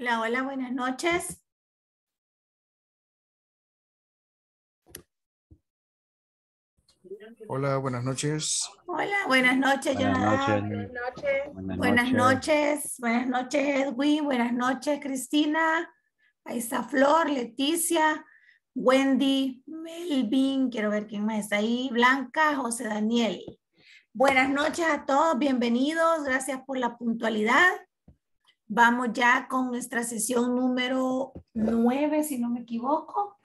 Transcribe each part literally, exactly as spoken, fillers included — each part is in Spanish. Hola, hola, buenas noches. Hola, buenas noches. Hola, buenas noches, Jonathan. Buenas noches. Buenas noches. Buenas noches, Edwin. Buenas noches, Cristina. Ahí está Flor, Leticia, Wendy, Melvin. Quiero ver quién más está ahí. Blanca, José Daniel. Buenas noches a todos. Bienvenidos. Gracias por la puntualidad. Vamos ya con nuestra sesión número nueve, si no me equivoco.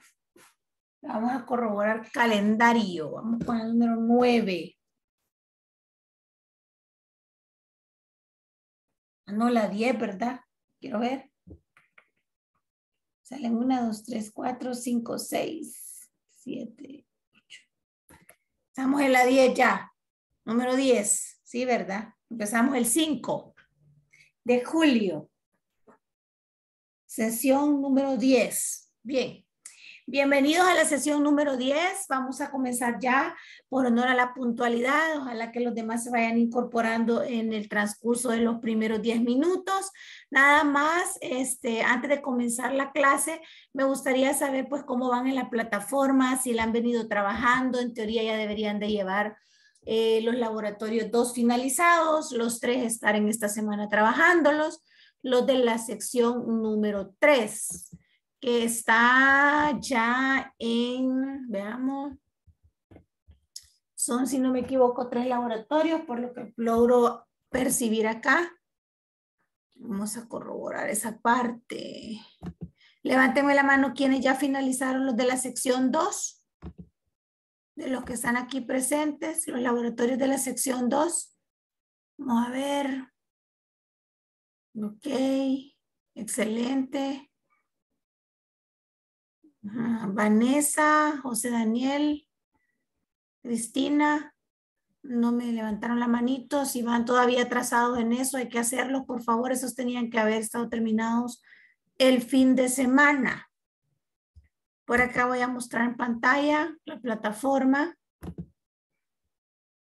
Vamos a corroborar calendario. Vamos con el número nueve. No, la diez, ¿verdad? Quiero ver. Salen uno, dos, tres, cuatro, cinco, seis, siete, ocho. Estamos en la diez ya. Número diez. Sí, ¿verdad? Empezamos el cinco de julio. Sesión número diez. Bien. Bienvenidos a la sesión número diez. Vamos a comenzar ya por honor a la puntualidad. Ojalá que los demás se vayan incorporando en el transcurso de los primeros diez minutos. Nada más, este, antes de comenzar la clase, me gustaría saber pues cómo van en la plataforma, si la han venido trabajando. En teoría ya deberían de llevar eh, los laboratorios dos finalizados, los tres estar en esta semana trabajándolos, los de la sección número tres. Que está ya en, veamos, son, si no me equivoco, tres laboratorios, por lo que logro percibir acá. Vamos a corroborar esa parte. Levánteme la mano quienes ya finalizaron los de la sección dos, de los que están aquí presentes, los laboratorios de la sección dos. Vamos a ver. Ok, excelente. Ajá. Vanessa, José Daniel, Cristina, no me levantaron la manito. Si van todavía atrasados en eso, hay que hacerlos, por favor. Esos tenían que haber estado terminados el fin de semana. Por acá voy a mostrar en pantalla la plataforma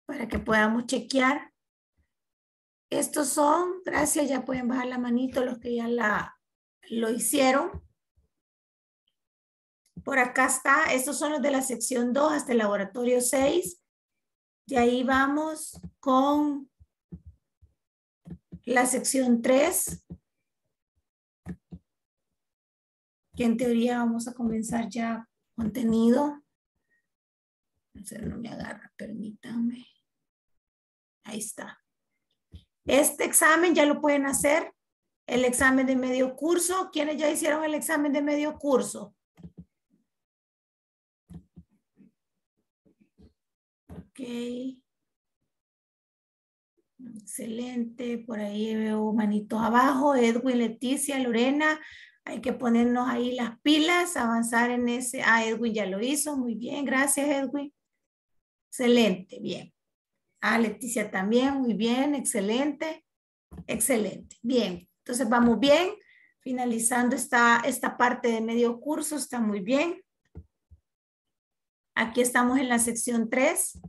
para que podamos chequear. Estos son, gracias, ya pueden bajar la manito los que ya la, lo hicieron. Por acá está, estos son los de la sección dos hasta el laboratorio seis. De ahí vamos con la sección tres. Que en teoría vamos a comenzar ya contenido. No sé, no me agarra, permítanme. Ahí está. Este examen ya lo pueden hacer. El examen de medio curso. ¿Quiénes ya hicieron el examen de medio curso? Ok, excelente, por ahí veo manitos abajo, Edwin, Leticia, Lorena, hay que ponernos ahí las pilas, avanzar en ese, ah, Edwin ya lo hizo, muy bien, gracias Edwin, excelente, bien, ah, Leticia también, muy bien, excelente, excelente, bien, entonces vamos bien, finalizando esta, esta parte de medio curso, está muy bien, aquí estamos en la sección tres.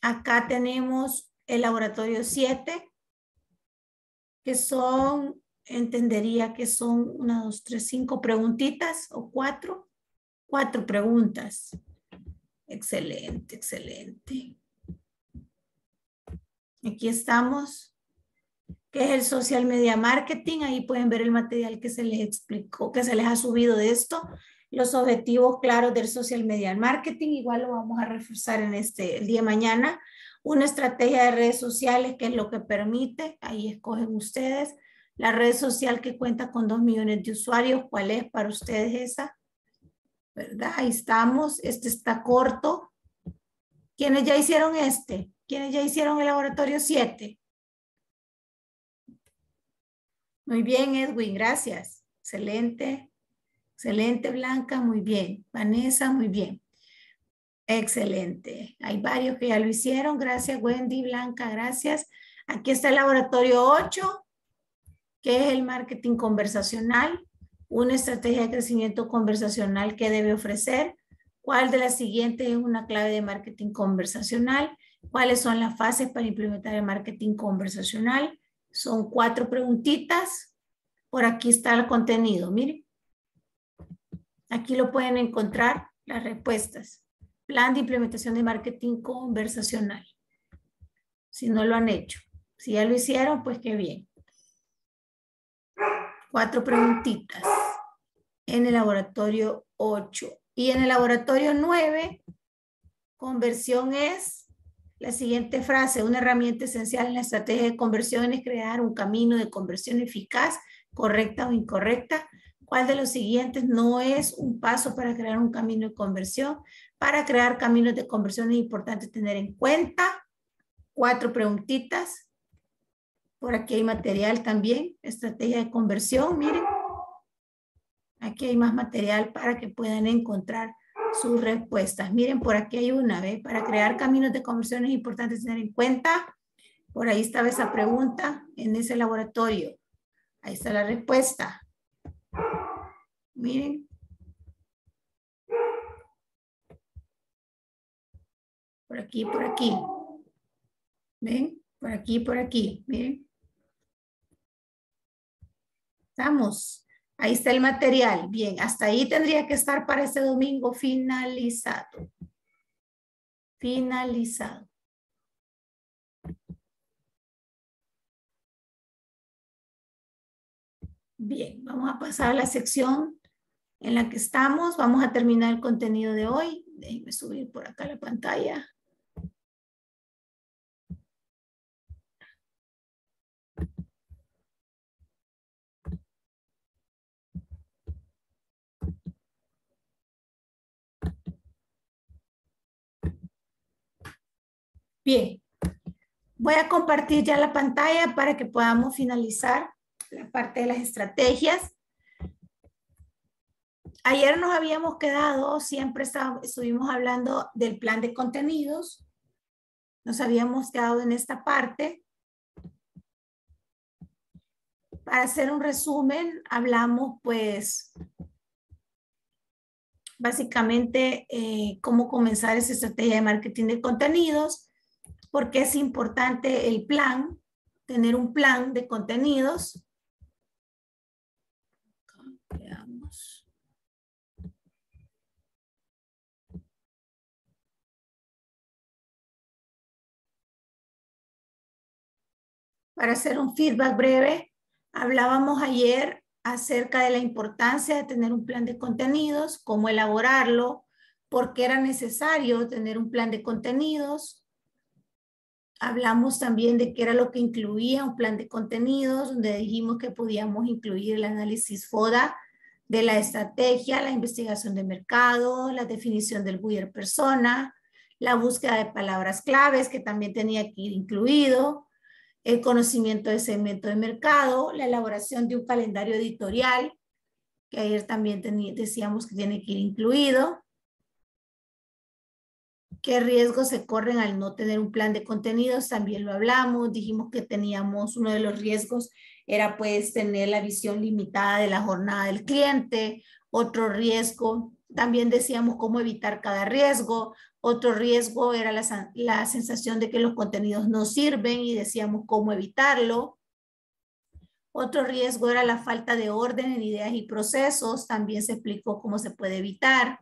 Acá tenemos el laboratorio siete, que son, entendería que son una, dos, tres, cinco preguntitas o cuatro. Cuatro preguntas. Excelente, excelente. Aquí estamos, que es el social media marketing. Ahí pueden ver el material que se les explicó, que se les ha subido de esto. Los objetivos claros del social media marketing, igual lo vamos a reforzar en este, el día de mañana. Una estrategia de redes sociales, que es lo que permite, ahí escogen ustedes. La red social que cuenta con dos millones de usuarios, ¿cuál es para ustedes esa? ¿Verdad? Ahí estamos, este está corto. ¿Quiénes ya hicieron este? ¿Quiénes ya hicieron el laboratorio siete? Muy bien, Edwin, gracias. Excelente. Excelente, Blanca, muy bien. Vanessa, muy bien. Excelente. Hay varios que ya lo hicieron. Gracias, Wendy, Blanca, gracias. Aquí está el laboratorio ocho, que es el marketing conversacional, una estrategia de crecimiento conversacional que debe ofrecer. ¿Cuál de las siguientes es una clave de marketing conversacional? ¿Cuáles son las fases para implementar el marketing conversacional? Son cuatro preguntitas. Por aquí está el contenido, miren. Aquí lo pueden encontrar, las respuestas. Plan de implementación de marketing conversacional. Si no lo han hecho. Si ya lo hicieron, pues qué bien. Cuatro preguntitas en el laboratorio ocho. Y en el laboratorio nueve, conversión es la siguiente frase. Una herramienta esencial en la estrategia de conversión es crear un camino de conversión eficaz, correcta o incorrecta. ¿Cuál de los siguientes no es un paso para crear un camino de conversión? Para crear caminos de conversión es importante tener en cuenta cuatro preguntitas. Por aquí hay material también, estrategia de conversión, miren. Aquí hay más material para que puedan encontrar sus respuestas. Miren, por aquí hay una, ¿ve? Para crear caminos de conversión es importante tener en cuenta. Por ahí estaba esa pregunta en ese laboratorio. Ahí está la respuesta. Miren. Por aquí, por aquí. ¿Ven? Por aquí, por aquí. Miren. Estamos. Ahí está el material. Bien, hasta ahí tendría que estar para este domingo finalizado. Finalizado. Bien, vamos a pasar a la sección en la que estamos. Vamos a terminar el contenido de hoy. Déjenme subir por acá la pantalla. Bien, voy a compartir ya la pantalla para que podamos finalizar la parte de las estrategias. Ayer nos habíamos quedado, siempre estábamos, estuvimos hablando del plan de contenidos. Nos habíamos quedado en esta parte. Para hacer un resumen, hablamos pues básicamente eh, cómo comenzar esa estrategia de marketing de contenidos, por qué es importante el plan, tener un plan de contenidos. Veamos. Para hacer un feedback breve, hablábamos ayer acerca de la importancia de tener un plan de contenidos, cómo elaborarlo, por qué era necesario tener un plan de contenidos. Hablamos también de qué era lo que incluía un plan de contenidos, donde dijimos que podíamos incluir el análisis FODA de la estrategia, la investigación de mercado, la definición del buyer persona, la búsqueda de palabras claves que también tenía que ir incluido, el conocimiento de segmento de mercado, la elaboración de un calendario editorial, que ayer también decíamos que tiene que ir incluido. ¿Qué riesgos se corren al no tener un plan de contenidos? También lo hablamos, dijimos que teníamos, uno de los riesgos era pues tener la visión limitada de la jornada del cliente, otro riesgo, también decíamos cómo evitar cada riesgo. Otro riesgo era la, la sensación de que los contenidos no sirven y decíamos cómo evitarlo. Otro riesgo era la falta de orden en ideas y procesos. También se explicó cómo se puede evitar.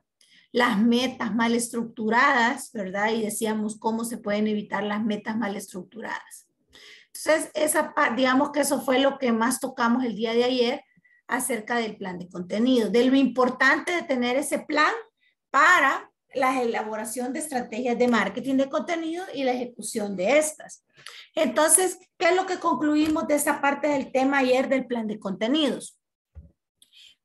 Las metas mal estructuradas, ¿verdad? Y decíamos cómo se pueden evitar las metas mal estructuradas. Entonces, esa, digamos que eso fue lo que más tocamos el día de ayer acerca del plan de contenido, de lo importante de tener ese plan para la elaboración de estrategias de marketing de contenido y la ejecución de estas. Entonces, ¿qué es lo que concluimos de esta parte del tema ayer del plan de contenidos?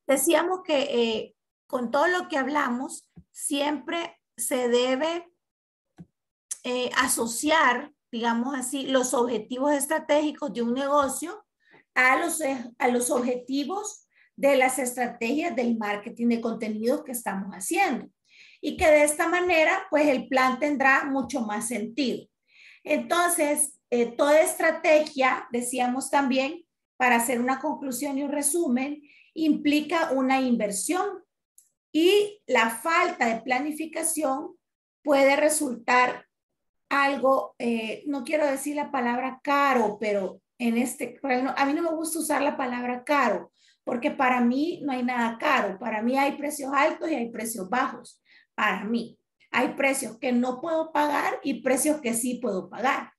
Decíamos que eh, con todo lo que hablamos, siempre se debe eh, asociar, digamos así, los objetivos estratégicos de un negocio a los, a los objetivos de las estrategias del marketing de contenidos que estamos haciendo. Y que de esta manera, pues el plan tendrá mucho más sentido. Entonces, eh, toda estrategia, decíamos también, para hacer una conclusión y un resumen, implica una inversión. Y la falta de planificación puede resultar algo, eh, no quiero decir la palabra caro, pero en este, a mí no me gusta usar la palabra caro, porque para mí no hay nada caro. Para mí hay precios altos y hay precios bajos. Para mí hay precios que no puedo pagar y precios que sí puedo pagar.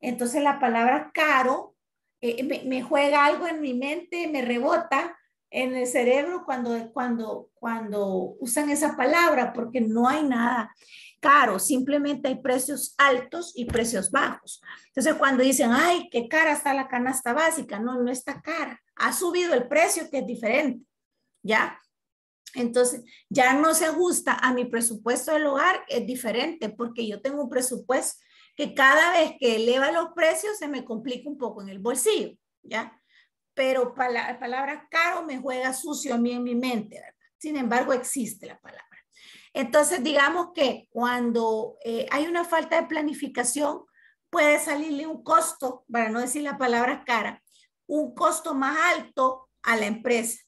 Entonces la palabra caro eh, me, me juega algo en mi mente, me rebota en el cerebro cuando, cuando, cuando usan esa palabra, porque no hay nada caro, simplemente hay precios altos y precios bajos. Entonces cuando dicen, ay, qué cara está la canasta básica, no, no está cara, ha subido el precio, que es diferente, ¿ya? Entonces ya no se ajusta a mi presupuesto del hogar, es diferente, porque yo tengo un presupuesto que cada vez que eleva los precios se me complica un poco en el bolsillo, ¿ya? Pero la palabra caro me juega sucio a mí en mi mente, ¿verdad? Sin embargo, existe la palabra. Entonces, digamos que cuando eh, hay una falta de planificación, puede salirle un costo, para no decir la palabra cara, un costo más alto a la empresa.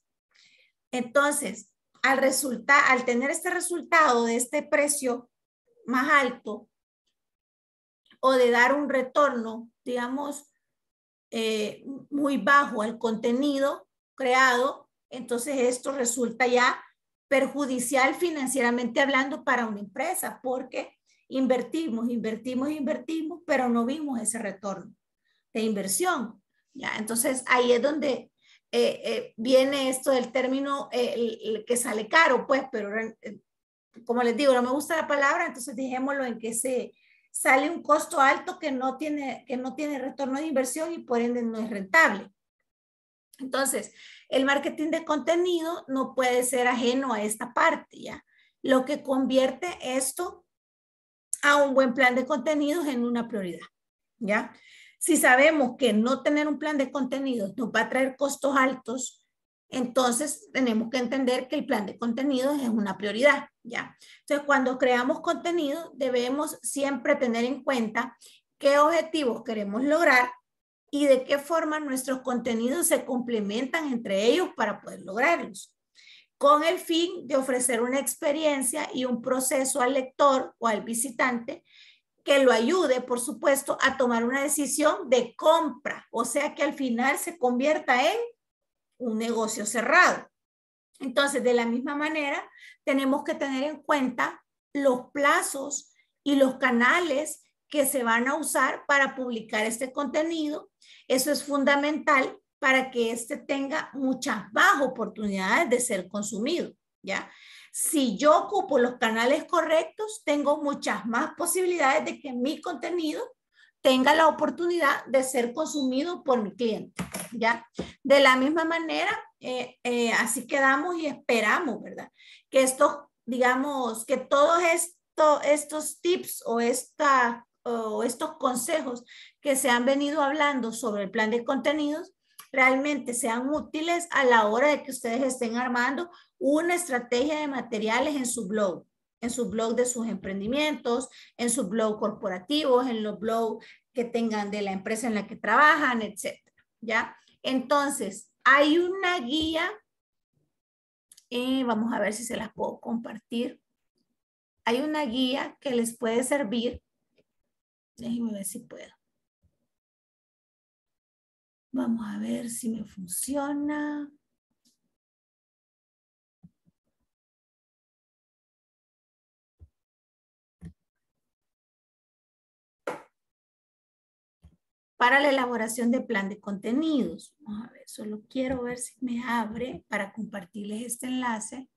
Entonces, al, resulta, al tener este resultado de este precio más alto o de dar un retorno, digamos, Eh, muy bajo al contenido creado, entonces esto resulta ya perjudicial financieramente hablando para una empresa, porque invertimos, invertimos, invertimos, pero no vimos ese retorno de inversión, ¿ya? Entonces ahí es donde eh, eh, viene esto del término eh, el, el que sale caro, pues, pero eh, como les digo, no me gusta la palabra, entonces dejémoslo en que se... sale un costo alto que no tiene, que no tiene retorno de inversión y por ende no es rentable. Entonces, el marketing de contenido no puede ser ajeno a esta parte, ¿ya? Lo que convierte esto a un buen plan de contenidos en una prioridad, ¿ya? Si sabemos que no tener un plan de contenidos nos va a traer costos altos, entonces tenemos que entender que el plan de contenidos es una prioridad, ¿ya? Entonces, cuando creamos contenido, debemos siempre tener en cuenta qué objetivos queremos lograr y de qué forma nuestros contenidos se complementan entre ellos para poder lograrlos, con el fin de ofrecer una experiencia y un proceso al lector o al visitante que lo ayude, por supuesto, a tomar una decisión de compra, o sea, que al final se convierta en un negocio cerrado. Entonces, de la misma manera, tenemos que tener en cuenta los plazos y los canales que se van a usar para publicar este contenido. Eso es fundamental para que este tenga muchas bajas oportunidades de ser consumido, ¿ya? Si yo ocupo los canales correctos, tengo muchas más posibilidades de que mi contenido tenga la oportunidad de ser consumido por mi cliente, ¿ya? De la misma manera, eh, eh, así quedamos y esperamos, ¿verdad? Que esto, digamos, que todos esto, estos tips o, esta, o estos consejos que se han venido hablando sobre el plan de contenidos realmente sean útiles a la hora de que ustedes estén armando una estrategia de materiales en su blog, en su blog de sus emprendimientos, en sus blogs corporativos, en los blogs que tengan de la empresa en la que trabajan, etcétera, ¿ya? Entonces, hay una guía, eh, vamos a ver si se las puedo compartir. Hay una guía que les puede servir. Déjenme ver si puedo. Vamos a ver si me funciona. Para la elaboración de plan de contenidos. Vamos a ver, solo quiero ver si me abre para compartirles este enlace.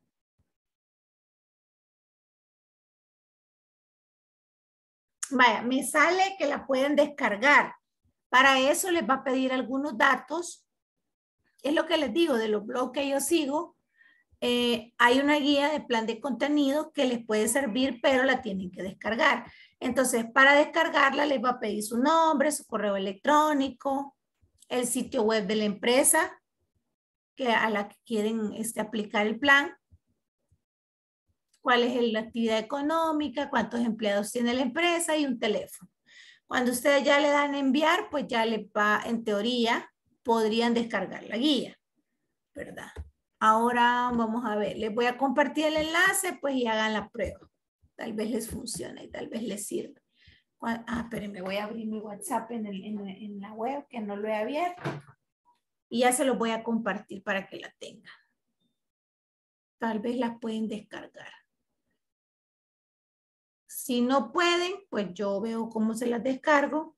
Vaya, me sale que la pueden descargar. Para eso les va a pedir algunos datos. Es lo que les digo, de los blogs que yo sigo, eh, hay una guía de plan de contenidos que les puede servir, pero la tienen que descargar. Entonces, para descargarla les va a pedir su nombre, su correo electrónico, el sitio web de la empresa que, a la que quieren este, aplicar el plan, cuál es la actividad económica, cuántos empleados tiene la empresa y un teléfono. Cuando ustedes ya le dan a enviar, pues ya les va, en teoría, podrían descargar la guía, ¿verdad? Ahora vamos a ver, les voy a compartir el enlace, pues, y hagan la prueba. Tal vez les funcione y tal vez les sirva. Ah, espérenme, voy a abrir mi WhatsApp en, el, en, en la web, que no lo he abierto. Y ya se los voy a compartir para que la tengan. Tal vez las pueden descargar. Si no pueden, pues yo veo cómo se las descargo.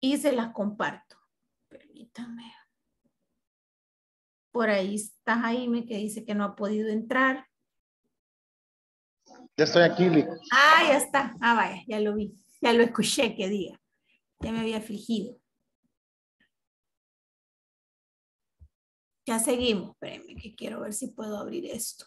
Y se las comparto. Permítanme. Por ahí está Jaime que dice que no ha podido entrar. Ya estoy aquí, Lick. Ah, ya está. Ah, vaya, ya lo vi. Ya lo escuché, qué día. Ya me había afligido. Ya seguimos. Espérenme que quiero ver si puedo abrir esto.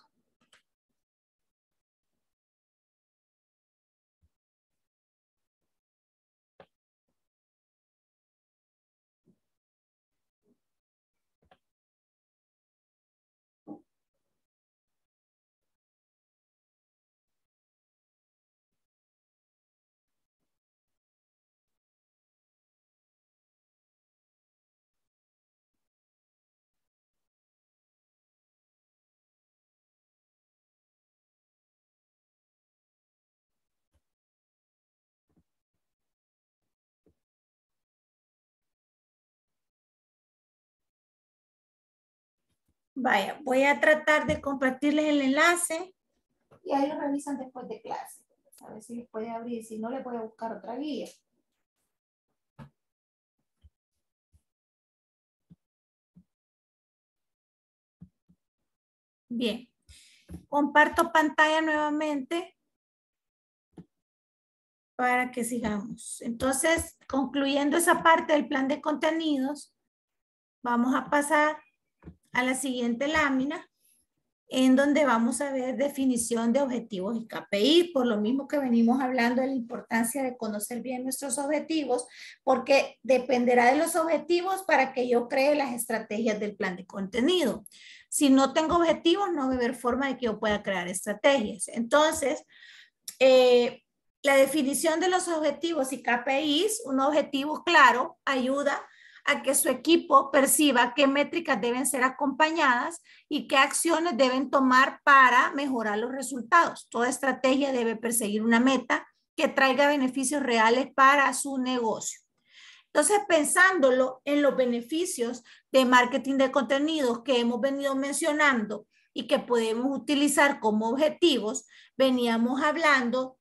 Vaya, voy a tratar de compartirles el enlace y ahí lo revisan después de clase. A ver si les puede abrir, si no les voy a buscar otra guía. Bien, comparto pantalla nuevamente para que sigamos. Entonces, concluyendo esa parte del plan de contenidos, vamos a pasar a la siguiente lámina, en donde vamos a ver definición de objetivos y K P I, por lo mismo que venimos hablando de la importancia de conocer bien nuestros objetivos, porque dependerá de los objetivos para que yo cree las estrategias del plan de contenido. Si no tengo objetivos, no va a haber forma de que yo pueda crear estrategias. Entonces, eh, la definición de los objetivos y K P Is, un objetivo claro ayuda a que su equipo perciba qué métricas deben ser acompañadas y qué acciones deben tomar para mejorar los resultados. Toda estrategia debe perseguir una meta que traiga beneficios reales para su negocio. Entonces, pensándolo en los beneficios de marketing de contenidos que hemos venido mencionando y que podemos utilizar como objetivos, veníamos hablando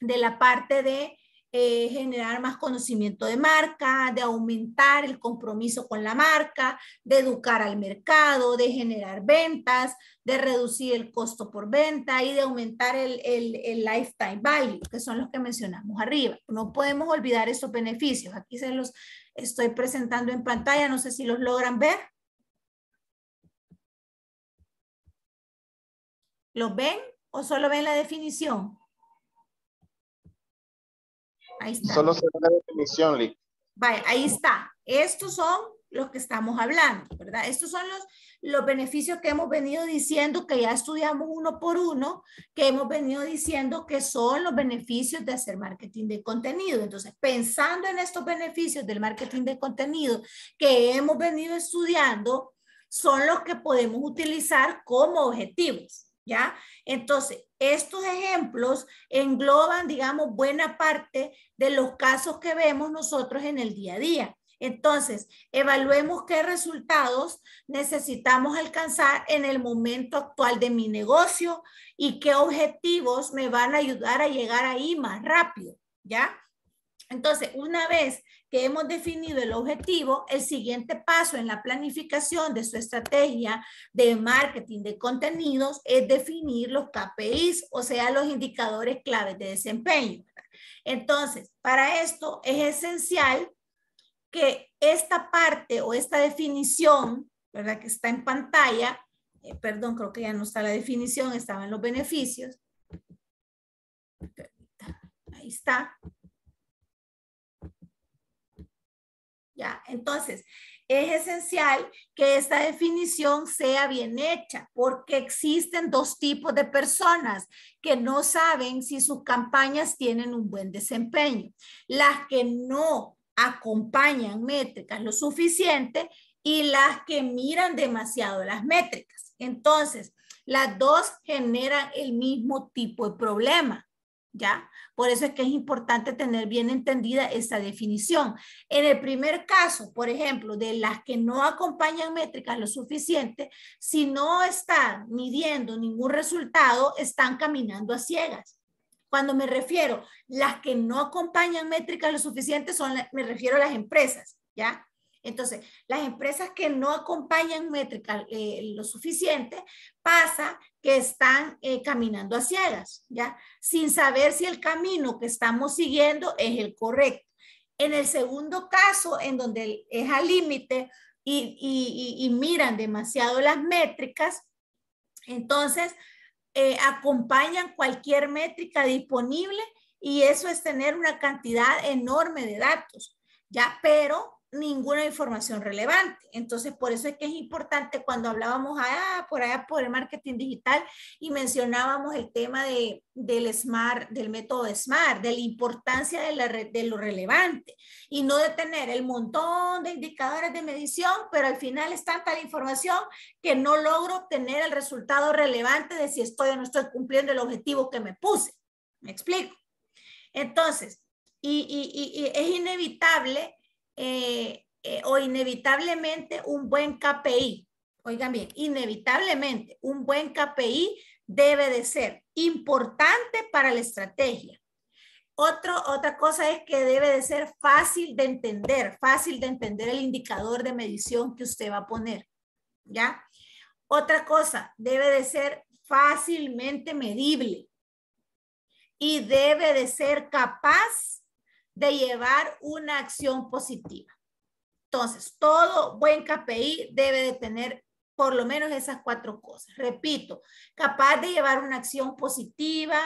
de la parte de Eh, generar más conocimiento de marca, de aumentar el compromiso con la marca, de educar al mercado, de generar ventas, de reducir el costo por venta y de aumentar el, el, el lifetime value, que son los que mencionamos arriba. No podemos olvidar esos beneficios. Aquí se los estoy presentando en pantalla, no sé si los logran ver. ¿Los ven o solo ven la definición? Ahí está. Solo se da la definición, Lick. Vale, ahí está. Estos son los que estamos hablando, ¿verdad? Estos son los, los beneficios que hemos venido diciendo, que ya estudiamos uno por uno, que hemos venido diciendo que son los beneficios de hacer marketing de contenido. Entonces, pensando en estos beneficios del marketing de contenido que hemos venido estudiando, son los que podemos utilizar como objetivos. ¿Ya? Entonces, estos ejemplos engloban, digamos, buena parte de los casos que vemos nosotros en el día a día. Entonces, evaluemos qué resultados necesitamos alcanzar en el momento actual de mi negocio y qué objetivos me van a ayudar a llegar ahí más rápido, ¿ya? Entonces, una vez que hemos definido el objetivo, el siguiente paso en la planificación de su estrategia de marketing de contenidos es definir los K P Is, o sea, los indicadores claves de desempeño. Entonces, para esto es esencial que esta parte o esta definición, ¿verdad? Que está en pantalla, eh, perdón, creo que ya no está la definición, estaban los beneficios. Ahí está. Ya, entonces, es esencial que esta definición sea bien hecha porque existen dos tipos de personas que no saben si sus campañas tienen un buen desempeño. Las que no acompañan métricas lo suficiente y las que miran demasiado las métricas. Entonces, las dos generan el mismo tipo de problema, ¿ya? Por eso es que es importante tener bien entendida esta definición. En el primer caso, por ejemplo, de las que no acompañan métricas lo suficiente, si no están midiendo ningún resultado, están caminando a ciegas. Cuando me refiero las que no acompañan métricas lo suficiente, son, me refiero a las empresas, ¿ya? Entonces, las empresas que no acompañan métricas eh, lo suficiente, pasa que están eh, caminando a ciegas, ¿ya? Sin saber si el camino que estamos siguiendo es el correcto. En el segundo caso, en donde es al límite y, y, y, y miran demasiado las métricas, entonces eh, acompañan cualquier métrica disponible y eso es tener una cantidad enorme de datos, ¿ya? Pero ninguna información relevante. Entonces, por eso es que es importante cuando hablábamos allá, por allá por el marketing digital y mencionábamos el tema de, del SMART, del método SMART, de la importancia de, la, de lo relevante y no de tener el montón de indicadores de medición, pero al final es tanta la información que no logro obtener el resultado relevante de si estoy o no estoy cumpliendo el objetivo que me puse. ¿Me explico? Entonces, y, y, y, y es inevitable Eh, eh, o inevitablemente un buen K P I, oigan bien, inevitablemente un buen K P I debe de ser importante para la estrategia. Otro, otra cosa es que debe de ser fácil de entender, fácil de entender el indicador de medición que usted va a poner, ¿ya? Otra cosa, debe de ser fácilmente medible y debe de ser capaz de llevar una acción positiva. Entonces, todo buen K P I debe de tener por lo menos esas cuatro cosas. Repito, capaz de llevar una acción positiva,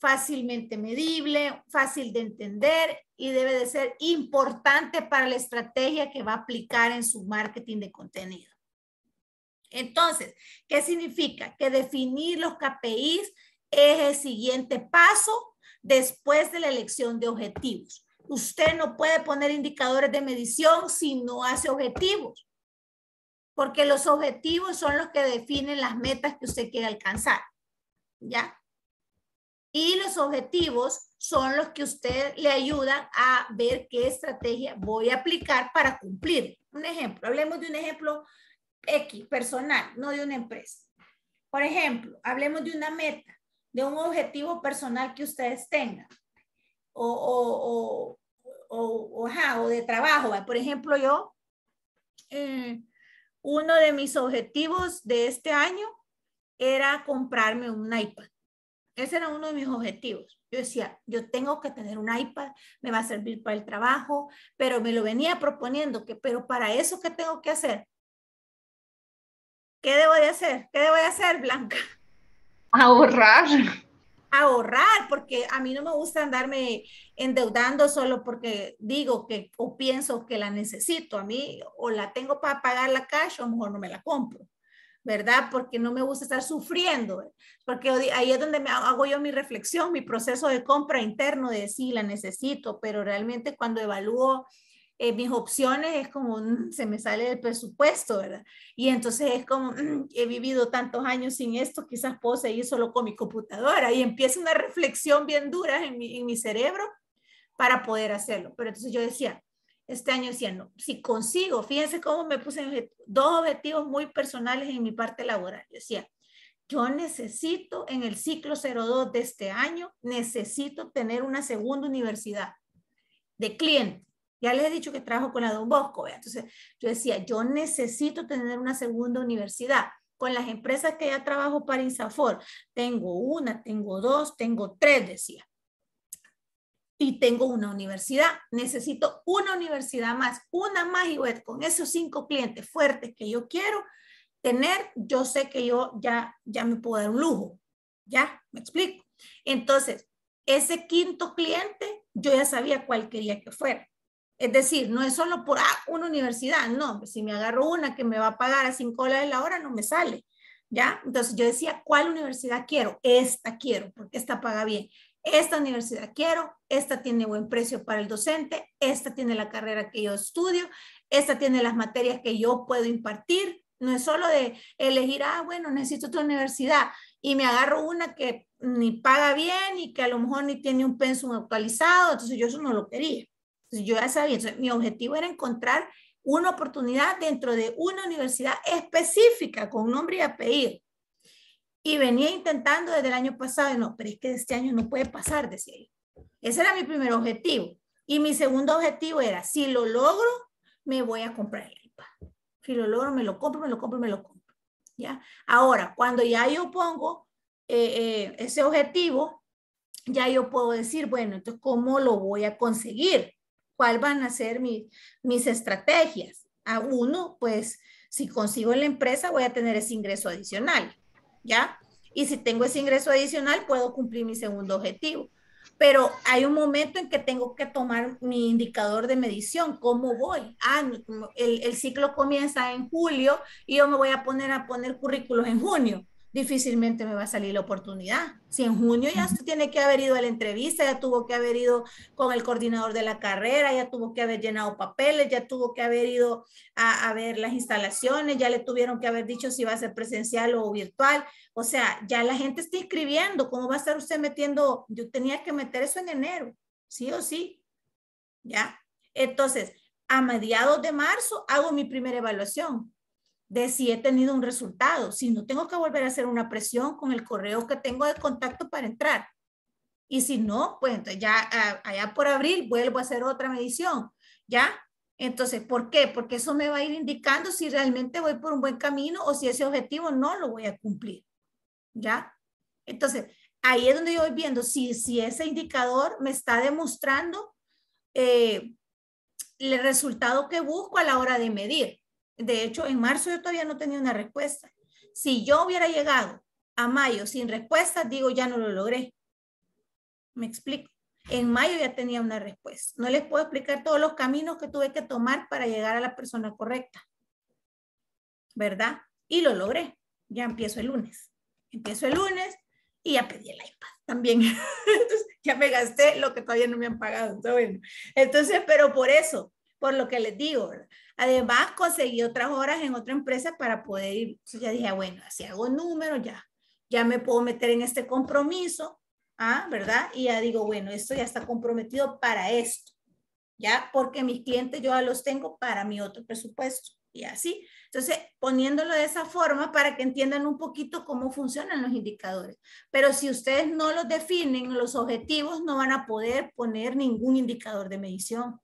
fácilmente medible, fácil de entender y debe de ser importante para la estrategia que va a aplicar en su marketing de contenido. Entonces, ¿qué significa? Que definir los K P Is es el siguiente paso después de la elección de objetivos. Usted no puede poner indicadores de medición si no hace objetivos, porque los objetivos son los que definen las metas que usted quiere alcanzar, ¿ya? Y los objetivos son los que usted le ayudan a ver qué estrategia voy a aplicar para cumplir. Un ejemplo, hablemos de un ejemplo X, personal, no de una empresa. Por ejemplo, hablemos de una meta, de un objetivo personal que ustedes tengan. O, o, o, o, ajá, o de trabajo. Por ejemplo, yo, eh, uno de mis objetivos de este año era comprarme un iPad. Ese era uno de mis objetivos. Yo decía, yo tengo que tener un iPad, me va a servir para el trabajo, pero me lo venía proponiendo, que, pero para eso, ¿qué tengo que hacer? ¿Qué debo de hacer? ¿Qué debo de hacer, Blanca? Ahorrar. ahorrar, porque a mí no me gusta andarme endeudando solo porque digo que o pienso que la necesito. A mí o la tengo para pagar la cash o a lo mejor no me la compro, ¿verdad? Porque no me gusta estar sufriendo, porque ahí es donde me hago yo mi reflexión, mi proceso de compra interno de sí, la necesito, pero realmente cuando evalúo eh, mis opciones es como mmm, se me sale del presupuesto, ¿verdad? Y entonces es como mmm, he vivido tantos años sin esto, quizás puedo seguir solo con mi computadora y empieza una reflexión bien dura en mi, en mi cerebro para poder hacerlo. Pero entonces yo decía, este año decía, no, si consigo, fíjense cómo me puse dos objetivos muy personales en mi parte laboral. Yo decía, yo necesito en el ciclo cero dos de este año, necesito tener una segunda universidad de clientes. Ya les he dicho que trabajo con la Don Bosco, ¿verdad? Entonces yo decía, yo necesito tener una segunda universidad. Con las empresas que ya trabajo para INSAFORP, tengo una, tengo dos, tengo tres, decía. Y tengo una universidad, necesito una universidad más, una más y web. Con esos cinco clientes fuertes que yo quiero tener, yo sé que yo ya, ya me puedo dar un lujo, ¿ya? ¿Me explico? Entonces, ese quinto cliente, yo ya sabía cuál quería que fuera. Es decir, no es solo por ah, una universidad, no, si me agarro una que me va a pagar a cinco dólares la hora, no me sale, ¿ya? Entonces yo decía, ¿cuál universidad quiero? Esta quiero, porque esta paga bien. Esta universidad quiero, esta tiene buen precio para el docente, esta tiene la carrera que yo estudio, esta tiene las materias que yo puedo impartir. No es solo de elegir, ah, bueno, necesito otra universidad y me agarro una que ni paga bien y que a lo mejor ni tiene un pensum actualizado. Entonces yo eso no lo quería. Entonces yo ya sabía. Entonces mi objetivo era encontrar una oportunidad dentro de una universidad específica con nombre y apellido. Y venía intentando desde el año pasado, no, pero es que este año no puede pasar, decía yo. Ese era mi primer objetivo. Y mi segundo objetivo era, si lo logro, me voy a comprar el I P A. Si lo logro, me lo compro, me lo compro, me lo compro. ¿Ya? Ahora, cuando ya yo pongo eh, eh, ese objetivo, ya yo puedo decir, bueno, entonces, ¿cómo lo voy a conseguir? ¿Cuáles van a ser mis, mis estrategias? A uno, pues, si consigo en la empresa, voy a tener ese ingreso adicional, ¿ya? Y si tengo ese ingreso adicional, puedo cumplir mi segundo objetivo. Pero hay un momento en que tengo que tomar mi indicador de medición, ¿cómo voy? Ah, el, el ciclo comienza en julio y yo me voy a poner a poner currículos en junio. Difícilmente me va a salir la oportunidad. Si en junio ya usted tiene que haber ido a la entrevista, ya tuvo que haber ido con el coordinador de la carrera, ya tuvo que haber llenado papeles, ya tuvo que haber ido a, a ver las instalaciones, ya le tuvieron que haber dicho si va a ser presencial o virtual. O sea, ya la gente está inscribiendo. ¿Cómo va a estar usted metiendo? Yo tenía que meter eso en enero, sí o sí. ¿Ya? Entonces, a mediados de marzo hago mi primera evaluación de si he tenido un resultado, si no tengo que volver a hacer una presión con el correo que tengo de contacto para entrar. Y si no, pues entonces ya a, allá por abril vuelvo a hacer otra medición, ¿ya? Entonces, ¿por qué? Porque eso me va a ir indicando si realmente voy por un buen camino o si ese objetivo no lo voy a cumplir, ¿ya? Entonces, ahí es donde yo voy viendo si, si ese indicador me está demostrando eh, el resultado que busco a la hora de medir. De hecho, en marzo yo todavía no tenía una respuesta. Si yo hubiera llegado a mayo sin respuesta, digo, ya no lo logré. ¿Me explico? En mayo ya tenía una respuesta. No les puedo explicar todos los caminos que tuve que tomar para llegar a la persona correcta, ¿verdad? Y lo logré. Ya empiezo el lunes. Empiezo el lunes y ya pedí el iPad también. Entonces, ya me gasté lo que todavía no me han pagado. Bueno. Entonces, pero por eso, por lo que les digo, ¿verdad? Además, conseguí otras horas en otra empresa para poder ir. Entonces ya dije, bueno, si hago números, ya, ya me puedo meter en este compromiso, ¿ah? ¿Verdad? Y ya digo, bueno, esto ya está comprometido para esto, ¿ya? Porque mis clientes yo ya los tengo para mi otro presupuesto y así. Entonces, poniéndolo de esa forma para que entiendan un poquito cómo funcionan los indicadores. Pero si ustedes no los definen, los objetivos, no van a poder poner ningún indicador de medición.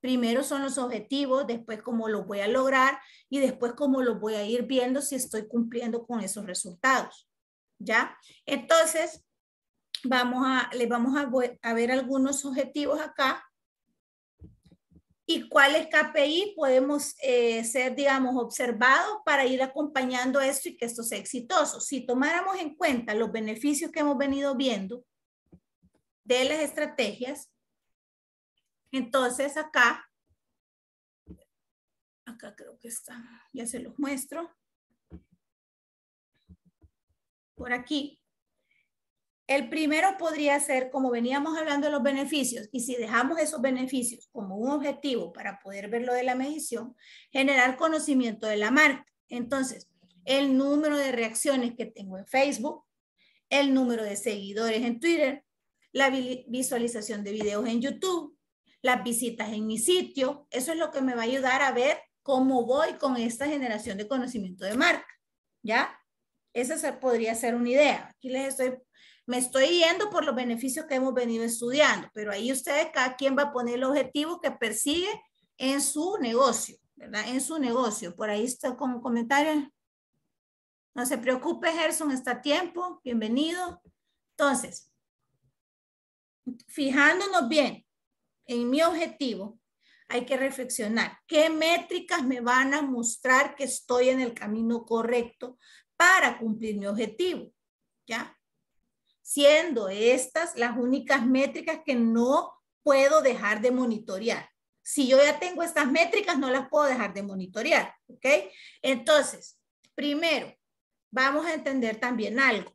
Primero son los objetivos, después cómo los voy a lograr y después cómo los voy a ir viendo si estoy cumpliendo con esos resultados, ¿ya? Entonces, vamos a, les vamos a, a ver algunos objetivos acá y cuáles K P I podemos eh, ser, digamos, observados para ir acompañando esto y que esto sea exitoso. Si tomáramos en cuenta los beneficios que hemos venido viendo de las estrategias, entonces acá, acá creo que está, ya se los muestro. Por aquí. El primero podría ser, como veníamos hablando de los beneficios, y si dejamos esos beneficios como un objetivo para poder ver lo de la medición, generar conocimiento de la marca. Entonces, el número de reacciones que tengo en Facebook, el número de seguidores en Twitter, la visualización de videos en YouTube, las visitas en mi sitio, eso es lo que me va a ayudar a ver cómo voy con esta generación de conocimiento de marca, ¿ya? Esa podría ser una idea. Aquí les estoy, me estoy yendo por los beneficios que hemos venido estudiando, pero ahí ustedes, cada quien va a poner el objetivo que persigue en su negocio, ¿verdad? En su negocio. Por ahí está como comentario. No se preocupe, Gerson, está a tiempo. Bienvenido. Entonces, fijándonos bien en mi objetivo, hay que reflexionar qué métricas me van a mostrar que estoy en el camino correcto para cumplir mi objetivo, ¿ya? Siendo estas las únicas métricas que no puedo dejar de monitorear. Si yo ya tengo estas métricas, no las puedo dejar de monitorear, ¿ok? Entonces, primero, vamos a entender también algo.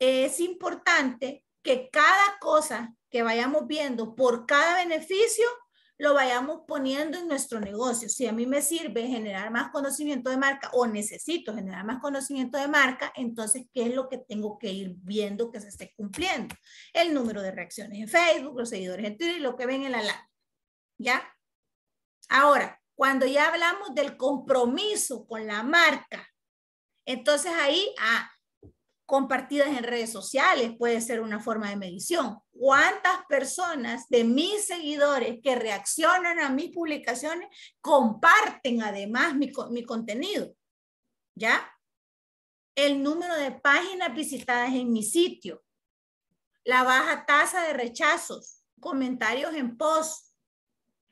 Es importante que cada cosa que vayamos viendo por cada beneficio lo vayamos poniendo en nuestro negocio. Si a mí me sirve generar más conocimiento de marca o necesito generar más conocimiento de marca, entonces, ¿qué es lo que tengo que ir viendo que se esté cumpliendo? El número de reacciones en Facebook, los seguidores en Twitter y lo que ven en la live. ¿Ya? Ahora, cuando ya hablamos del compromiso con la marca, entonces ahí a compartidas en redes sociales puede ser una forma de medición. ¿Cuántas personas de mis seguidores que reaccionan a mis publicaciones comparten además mi, mi contenido? ¿Ya? El número de páginas visitadas en mi sitio, la baja tasa de rechazos, comentarios en post.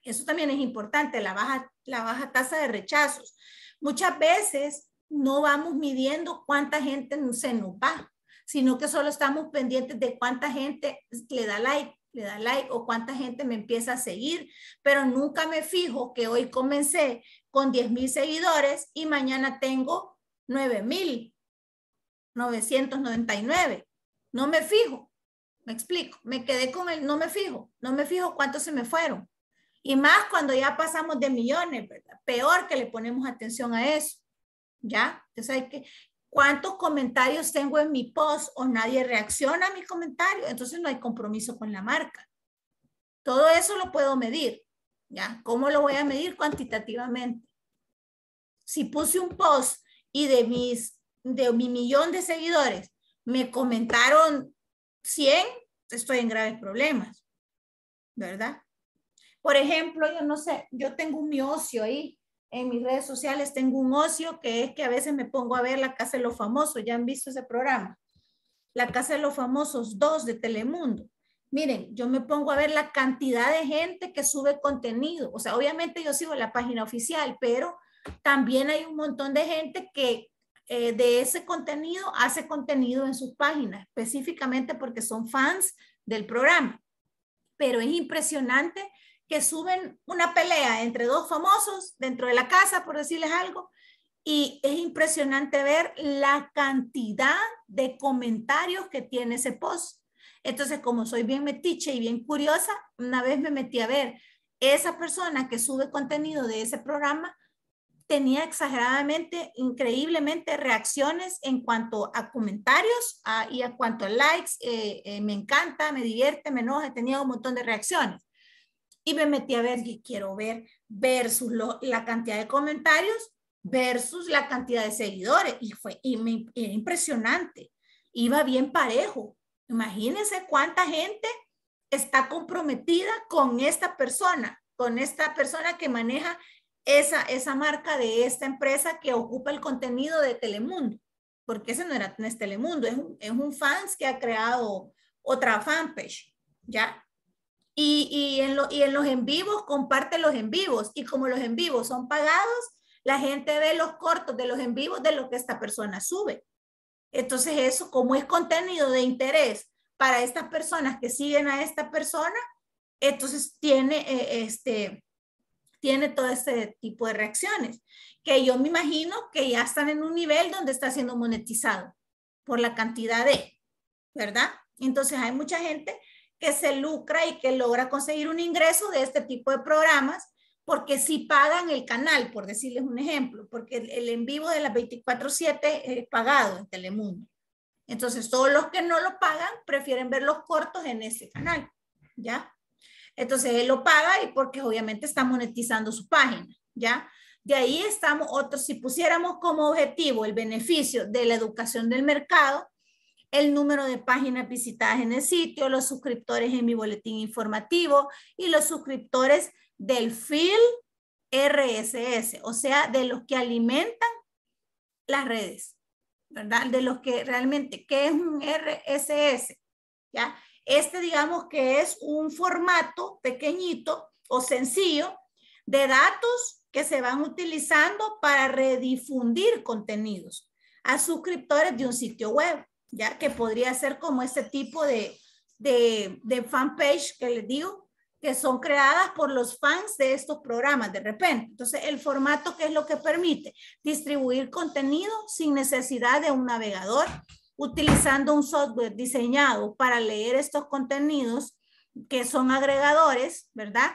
Eso también es importante, la baja, la baja tasa de rechazos. Muchas veces no vamos midiendo cuánta gente se nos va, sino que solo estamos pendientes de cuánta gente le da like, le da like o cuánta gente me empieza a seguir, pero nunca me fijo que hoy comencé con diez mil seguidores y mañana tengo nueve mil novecientos noventa y nueve. No me fijo, me explico, me quedé con el no me fijo, no me fijo cuántos se me fueron. Y más cuando ya pasamos de millones, ¿verdad? Peor que le ponemos atención a eso, ¿ya? Entonces hay que, ¿cuántos comentarios tengo en mi post o nadie reacciona a mi comentario? Entonces no hay compromiso con la marca. Todo eso lo puedo medir, ¿ya? ¿Cómo lo voy a medir? Cuantitativamente. Si puse un post y de, mis, de mi millón de seguidores me comentaron cien, estoy en graves problemas, ¿verdad? Por ejemplo, yo no sé, yo tengo mi ocio ahí, en mis redes sociales tengo un ocio que es que a veces me pongo a ver La Casa de los Famosos, ya han visto ese programa, La Casa de los Famosos dos de Telemundo. Miren, yo me pongo a ver la cantidad de gente que sube contenido, o sea, obviamente yo sigo la página oficial, pero también hay un montón de gente que eh, de ese contenido hace contenido en sus páginas, específicamente porque son fans del programa, pero es impresionante que suben una pelea entre dos famosos dentro de la casa, por decirles algo, y es impresionante ver la cantidad de comentarios que tiene ese post. Entonces, como soy bien metiche y bien curiosa, una vez me metí a ver, esa persona que sube contenido de ese programa tenía exageradamente, increíblemente reacciones en cuanto a comentarios a, y a cuanto a likes, eh, eh, me encanta, me divierte, me enoja, tenía un montón de reacciones. Y me metí a ver, y quiero ver versus lo, la cantidad de comentarios versus la cantidad de seguidores. Y fue y me, era impresionante. Iba bien parejo. Imagínense cuánta gente está comprometida con esta persona, con esta persona que maneja esa, esa marca de esta empresa que ocupa el contenido de Telemundo. Porque ese no, era, no es Telemundo, es un, es un fans que ha creado otra fanpage, ¿ya? Y, y, en lo, y en los en vivos, comparte los en vivos. Y como los en vivos son pagados, la gente ve los cortos de los en vivos de lo que esta persona sube. Entonces eso, como es contenido de interés para estas personas que siguen a esta persona, entonces tiene, eh, este, tiene todo este tipo de reacciones. Que yo me imagino que ya están en un nivel donde está siendo monetizado por la cantidad de, ¿verdad? Entonces hay mucha gente que se lucra y que logra conseguir un ingreso de este tipo de programas porque sí pagan el canal, por decirles un ejemplo, porque el, el en vivo de las veinticuatro siete es pagado en Telemundo. Entonces, todos los que no lo pagan prefieren ver los cortos en ese canal, ¿ya? Entonces, él lo paga y porque obviamente está monetizando su página, ¿ya? De ahí estamos otros, si pusiéramos como objetivo el beneficio de la educación del mercado, el número de páginas visitadas en el sitio, los suscriptores en mi boletín informativo y los suscriptores del feed R S S, o sea, de los que alimentan las redes, ¿verdad? De los que realmente, ¿qué es un R S S? ¿Ya? Este, digamos que es un formato pequeñito o sencillo de datos que se van utilizando para redifundir contenidos a suscriptores de un sitio web. Ya que podría ser como este tipo de, de, de fanpage que les digo, que son creadas por los fans de estos programas de repente. Entonces, el formato que es lo que permite distribuir contenido sin necesidad de un navegador, utilizando un software diseñado para leer estos contenidos que son agregadores, ¿verdad?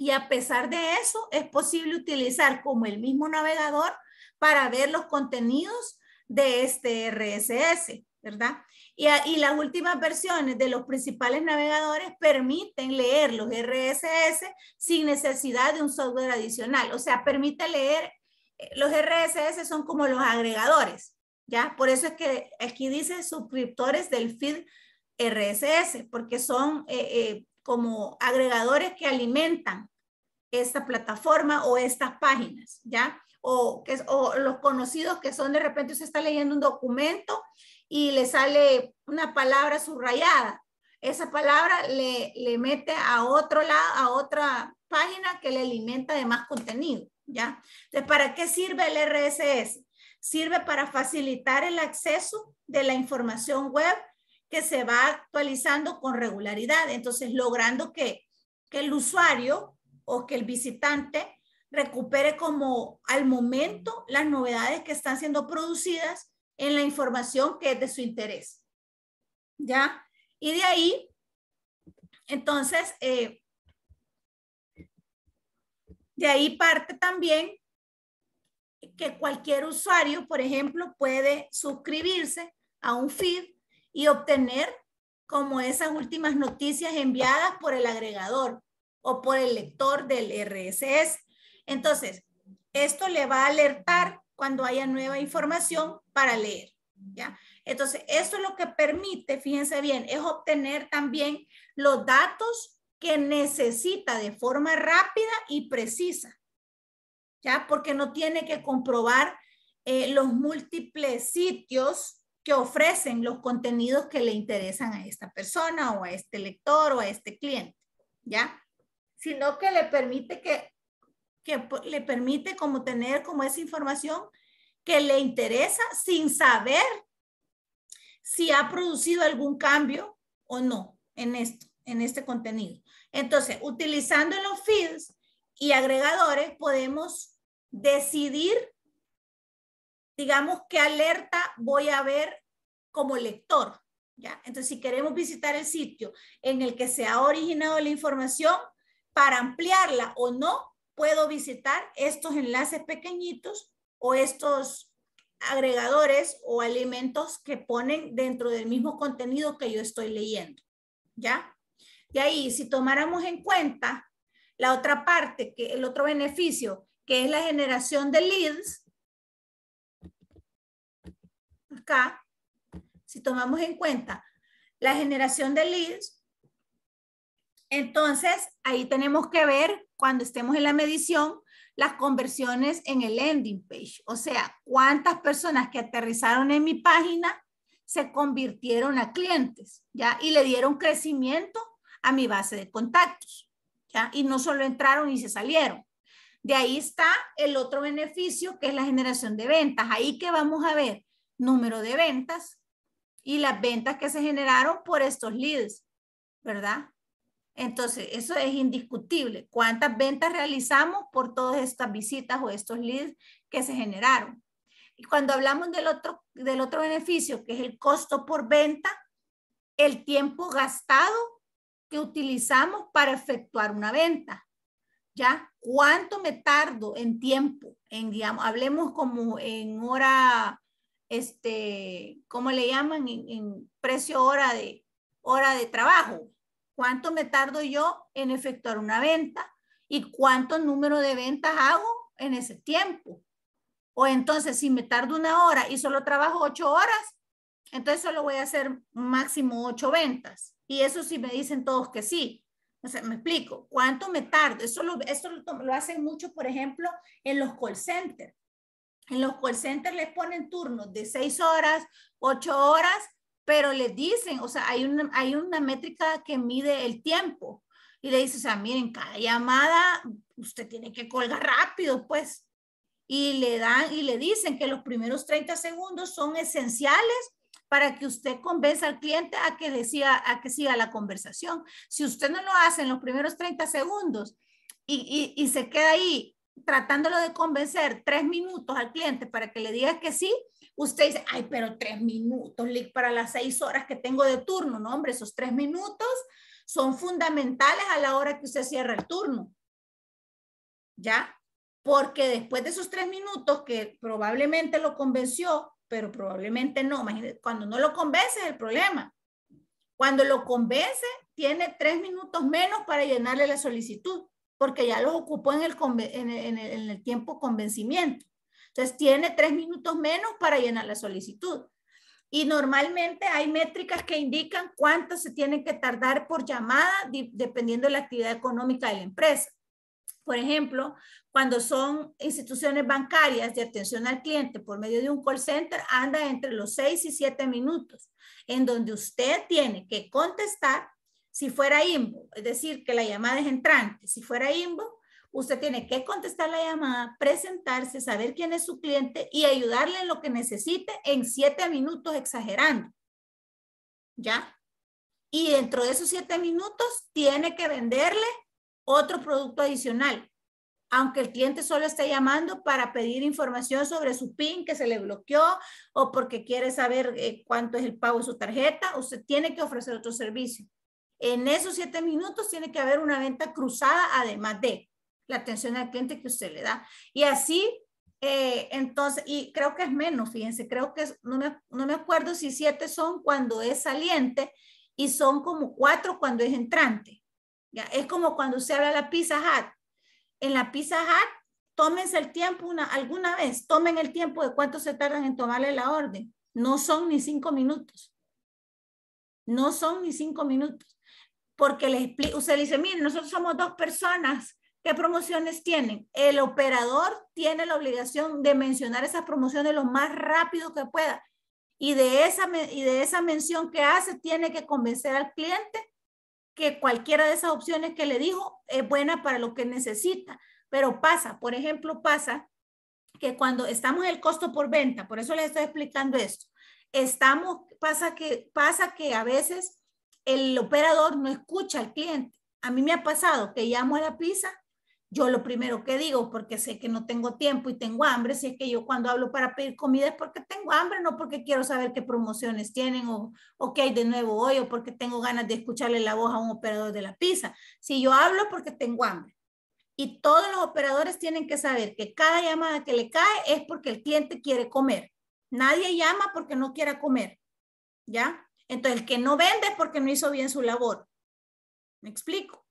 y a pesar de eso es posible utilizar como el mismo navegador para ver los contenidos de este R S S, ¿verdad? Y, y las últimas versiones de los principales navegadores permiten leer los R S S sin necesidad de un software adicional. O sea, permite leer, los R S S son como los agregadores, ¿ya? Por eso es que aquí dice suscriptores del feed R S S, porque son eh, eh, como agregadores que alimentan esta plataforma o estas páginas, ¿ya? O, que, o los conocidos que son de repente usted está leyendo un documento y le sale una palabra subrayada. Esa palabra le, le mete a otro lado, a otra página que le alimenta de más contenido, ¿ya? Entonces, ¿para qué sirve el R S S? Sirve para facilitar el acceso de la información web que se va actualizando con regularidad, entonces logrando que, que el usuario o que el visitante recupere como al momento las novedades que están siendo producidas en la información que es de su interés, ¿ya? Y de ahí, entonces, eh, de ahí parte también que cualquier usuario, por ejemplo, puede suscribirse a un feed y obtener como esas últimas noticias enviadas por el agregador o por el lector del R S S. Entonces, esto le va a alertar cuando haya nueva información para leer, ¿ya? Entonces, esto es lo que permite, fíjense bien, es obtener también los datos que necesita de forma rápida y precisa, ¿ya? Porque no tiene que comprobar eh, los múltiples sitios que ofrecen los contenidos que le interesan a esta persona o a este lector o a este cliente, ¿ya? Sino que le permite que que le permite como tener como esa información que le interesa sin saber si ha producido algún cambio o no en esto, en este contenido. Entonces, utilizando los feeds y agregadores podemos decidir, digamos, qué alerta voy a ver como lector, ¿ya? Entonces, si queremos visitar el sitio en el que se ha originado la información para ampliarla o no, puedo visitar estos enlaces pequeñitos o estos agregadores o alimentos que ponen dentro del mismo contenido que yo estoy leyendo, ¿ya? De ahí, si tomáramos en cuenta la otra parte, que el otro beneficio, que es la generación de leads, acá, si tomamos en cuenta la generación de leads, entonces ahí tenemos que ver cuando estemos en la medición, las conversiones en el landing page. O sea, cuántas personas que aterrizaron en mi página se convirtieron a clientes, ¿ya? Y le dieron crecimiento a mi base de contactos, ¿ya? Y no solo entraron y se salieron. De ahí está el otro beneficio, que es la generación de ventas. Ahí que vamos a ver número de ventas y las ventas que se generaron por estos leads, ¿verdad? Entonces, eso es indiscutible. ¿Cuántas ventas realizamos por todas estas visitas o estos leads que se generaron? Y cuando hablamos del otro, del otro beneficio, que es el costo por venta, el tiempo gastado que utilizamos para efectuar una venta, ¿ya? ¿Cuánto me tardo en tiempo? En, digamos, hablemos como en hora, este, ¿cómo le llaman? En, en precio hora de, hora de trabajo. ¿Cuánto me tardo yo en efectuar una venta? ¿Y cuánto número de ventas hago en ese tiempo? O entonces, si me tardo una hora y solo trabajo ocho horas, entonces solo voy a hacer máximo ocho ventas. Y eso sí me dicen todos que sí. O sea, me explico. ¿Cuánto me tardo? Eso lo, eso lo, lo hacen mucho, por ejemplo, en los call centers. En los call centers les ponen turnos de seis horas, ocho horas, pero les dicen, o sea, hay una, hay una métrica que mide el tiempo y le dice, o sea, miren, cada llamada usted tiene que colgar rápido, pues, y le dan, y le dicen que los primeros treinta segundos son esenciales para que usted convenza al cliente a que decida, a que siga la conversación. Si usted no lo hace en los primeros treinta segundos y, y, y se queda ahí tratándolo de convencer tres minutos al cliente para que le diga que sí, usted dice, ay, pero tres minutos, Lick, para las seis horas que tengo de turno. No, hombre, esos tres minutos son fundamentales a la hora que usted cierra el turno. ¿ya? Porque después de esos tres minutos que probablemente lo convenció, pero probablemente no, imagínate, cuando no lo convence es el problema. Cuando lo convence, tiene tres minutos menos para llenarle la solicitud, porque ya los ocupó en el, en el, en el tiempo convencimiento. Entonces, tiene tres minutos menos para llenar la solicitud. Y normalmente hay métricas que indican cuánto se tienen que tardar por llamada dependiendo de la actividad económica de la empresa. Por ejemplo, cuando son instituciones bancarias de atención al cliente por medio de un call center, anda entre los seis y siete minutos, en donde usted tiene que contestar si fuera inbound, es decir, que la llamada es entrante. Si fuera inbound, usted tiene que contestar la llamada, presentarse, saber quién es su cliente y ayudarle en lo que necesite en siete minutos exagerando, ¿ya? Y dentro de esos siete minutos tiene que venderle otro producto adicional, aunque el cliente solo esté llamando para pedir información sobre su PIN que se le bloqueó o porque quiere saber eh, cuánto es el pago de su tarjeta. Usted tiene que ofrecer otro servicio. En esos siete minutos tiene que haber una venta cruzada, además de la atención al cliente que usted le da. Y así, eh, entonces, y creo que es menos, fíjense, creo que es, no, me, no me acuerdo si siete son cuando es saliente y son como cuatro cuando es entrante. Ya, es como cuando usted habla de la Pizza Hut. En la Pizza Hut, tómense el tiempo una, alguna vez, tomen el tiempo de cuánto se tardan en tomarle la orden. No son ni cinco minutos. No son ni cinco minutos. Porque les explico, usted dice, miren, nosotros somos dos personas, ¿qué promociones tienen? El operador tiene la obligación de mencionar esas promociones lo más rápido que pueda. Y de esa, y de esa mención que hace, tiene que convencer al cliente que cualquiera de esas opciones que le dijo es buena para lo que necesita. Pero pasa, por ejemplo, pasa que cuando estamos en el costo por venta, por eso les estoy explicando esto, estamos, pasa que, pasa que a veces el operador no escucha al cliente. A mí me ha pasado que llamo a la pizza. Yo lo primero que digo, porque sé que no tengo tiempo y tengo hambre, si es que yo cuando hablo para pedir comida es porque tengo hambre, no porque quiero saber qué promociones tienen o, o qué hay de nuevo hoy o porque tengo ganas de escucharle la voz a un operador de la pizza. Si yo hablo porque tengo hambre. Y todos los operadores tienen que saber que cada llamada que le cae es porque el cliente quiere comer. Nadie llama porque no quiera comer, ¿ya? Entonces, el que no vende es porque no hizo bien su labor. ¿Me explico?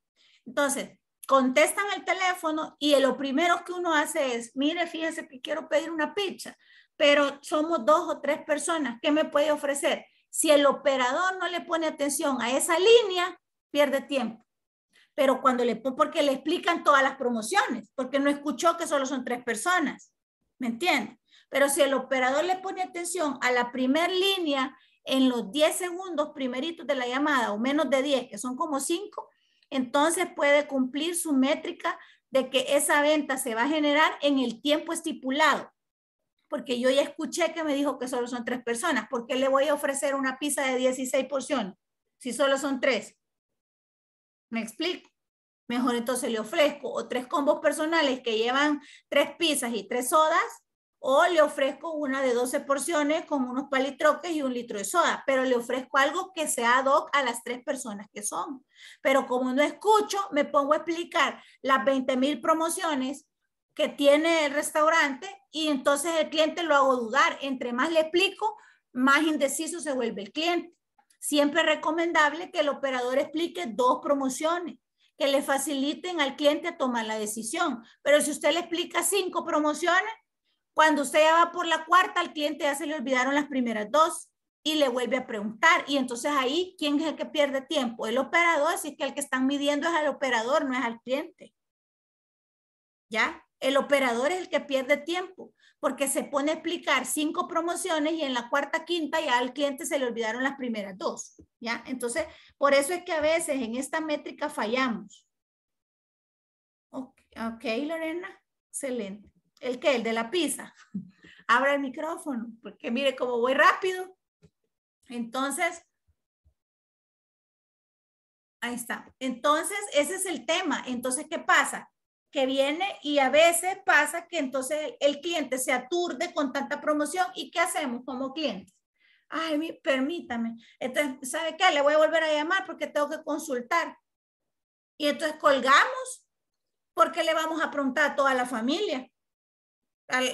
Entonces, contestan el teléfono y lo primero que uno hace es, mire, fíjense que quiero pedir una pizza, pero somos dos o tres personas, ¿qué me puede ofrecer? Si el operador no le pone atención a esa línea, pierde tiempo. Pero cuando le, porque le explican todas las promociones, porque no escuchó que solo son tres personas, ¿me entienden? Pero si el operador le pone atención a la primera línea en los diez segundos primeritos de la llamada, o menos de diez, que son como cinco, entonces puede cumplir su métrica de que esa venta se va a generar en el tiempo estipulado. Porque yo ya escuché que me dijo que solo son tres personas. ¿Por qué le voy a ofrecer una pizza de dieciséis porciones si solo son tres? ¿Me explico? Mejor entonces le ofrezco o tres combos personales que llevan tres pizzas y tres sodas, o le ofrezco una de doce porciones con unos palitroques y un litro de soda, pero le ofrezco algo que sea ad hoc a las tres personas que son. Pero como no escucho, me pongo a explicar las veinte mil promociones que tiene el restaurante y entonces el cliente lo hago dudar. Entre más le explico, más indeciso se vuelve el cliente. Siempre es recomendable que el operador explique dos promociones que le faciliten al cliente tomar la decisión. Pero si usted le explica cinco promociones, cuando usted ya va por la cuarta, al cliente ya se le olvidaron las primeras dos y le vuelve a preguntar. Y entonces ahí, ¿quién es el que pierde tiempo? El operador, si es que el que están midiendo es al operador, no es al cliente. ¿Ya? El operador es el que pierde tiempo porque se pone a explicar cinco promociones y en la cuarta, quinta ya al cliente se le olvidaron las primeras dos. ¿Ya? Entonces, por eso es que a veces en esta métrica fallamos. Ok, okay, Lorena. Excelente. ¿El qué? El de la pizza. Abra el micrófono, porque mire cómo voy rápido. Entonces, ahí está. Entonces, ese es el tema. Entonces, ¿qué pasa? Que viene y a veces pasa que entonces el cliente se aturde con tanta promoción. ¿Y qué hacemos como clientes? Ay, permítame. Entonces, ¿sabe qué? Le voy a volver a llamar porque tengo que consultar. Y entonces colgamos. porque le vamos a preguntar a toda la familia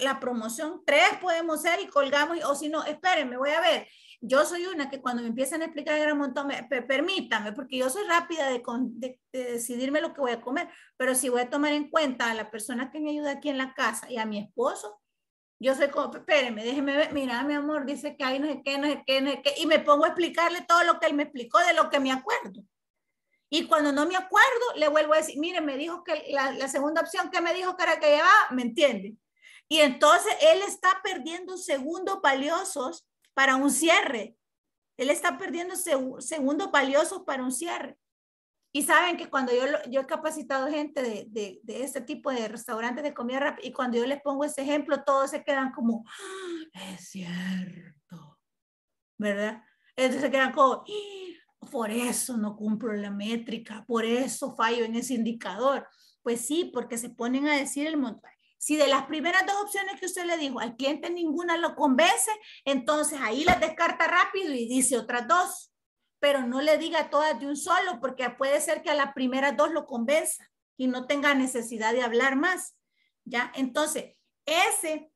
la promoción. Tres podemos ser y colgamos, o si no, espérenme, voy a ver. Yo soy una que cuando me empiezan a explicar el gran montón, me, permítame, porque yo soy rápida de, con, de, de decidirme lo que voy a comer, pero si voy a tomar en cuenta a la persona que me ayuda aquí en la casa y a mi esposo, yo soy como, espérenme, déjeme ver, mira mi amor, dice que hay no sé qué, no sé qué, no sé qué, y me pongo a explicarle todo lo que él me explicó de lo que me acuerdo. Y cuando no me acuerdo, le vuelvo a decir, mire, me dijo que la, la segunda opción que me dijo que era que llevaba, ¿me entiende? Y entonces él está perdiendo segundos valiosos para un cierre. Él está perdiendo seg- segundos valiosos para un cierre. Y saben que cuando yo, yo he capacitado gente de, de, de este tipo de restaurantes de comida rápida, y cuando yo les pongo ese ejemplo, todos se quedan como, ¡ah, es cierto! ¿Verdad? Entonces se quedan como, por eso no cumplo la métrica, por eso fallo en ese indicador. Pues sí, porque se ponen a decir el montón. Si de las primeras dos opciones que usted le dijo al cliente ninguna lo convence, entonces ahí las descarta rápido y dice otras dos, pero no le diga todas de un solo, porque puede ser que a las primeras dos lo convenza y no tenga necesidad de hablar más, ¿ya? Entonces, ese,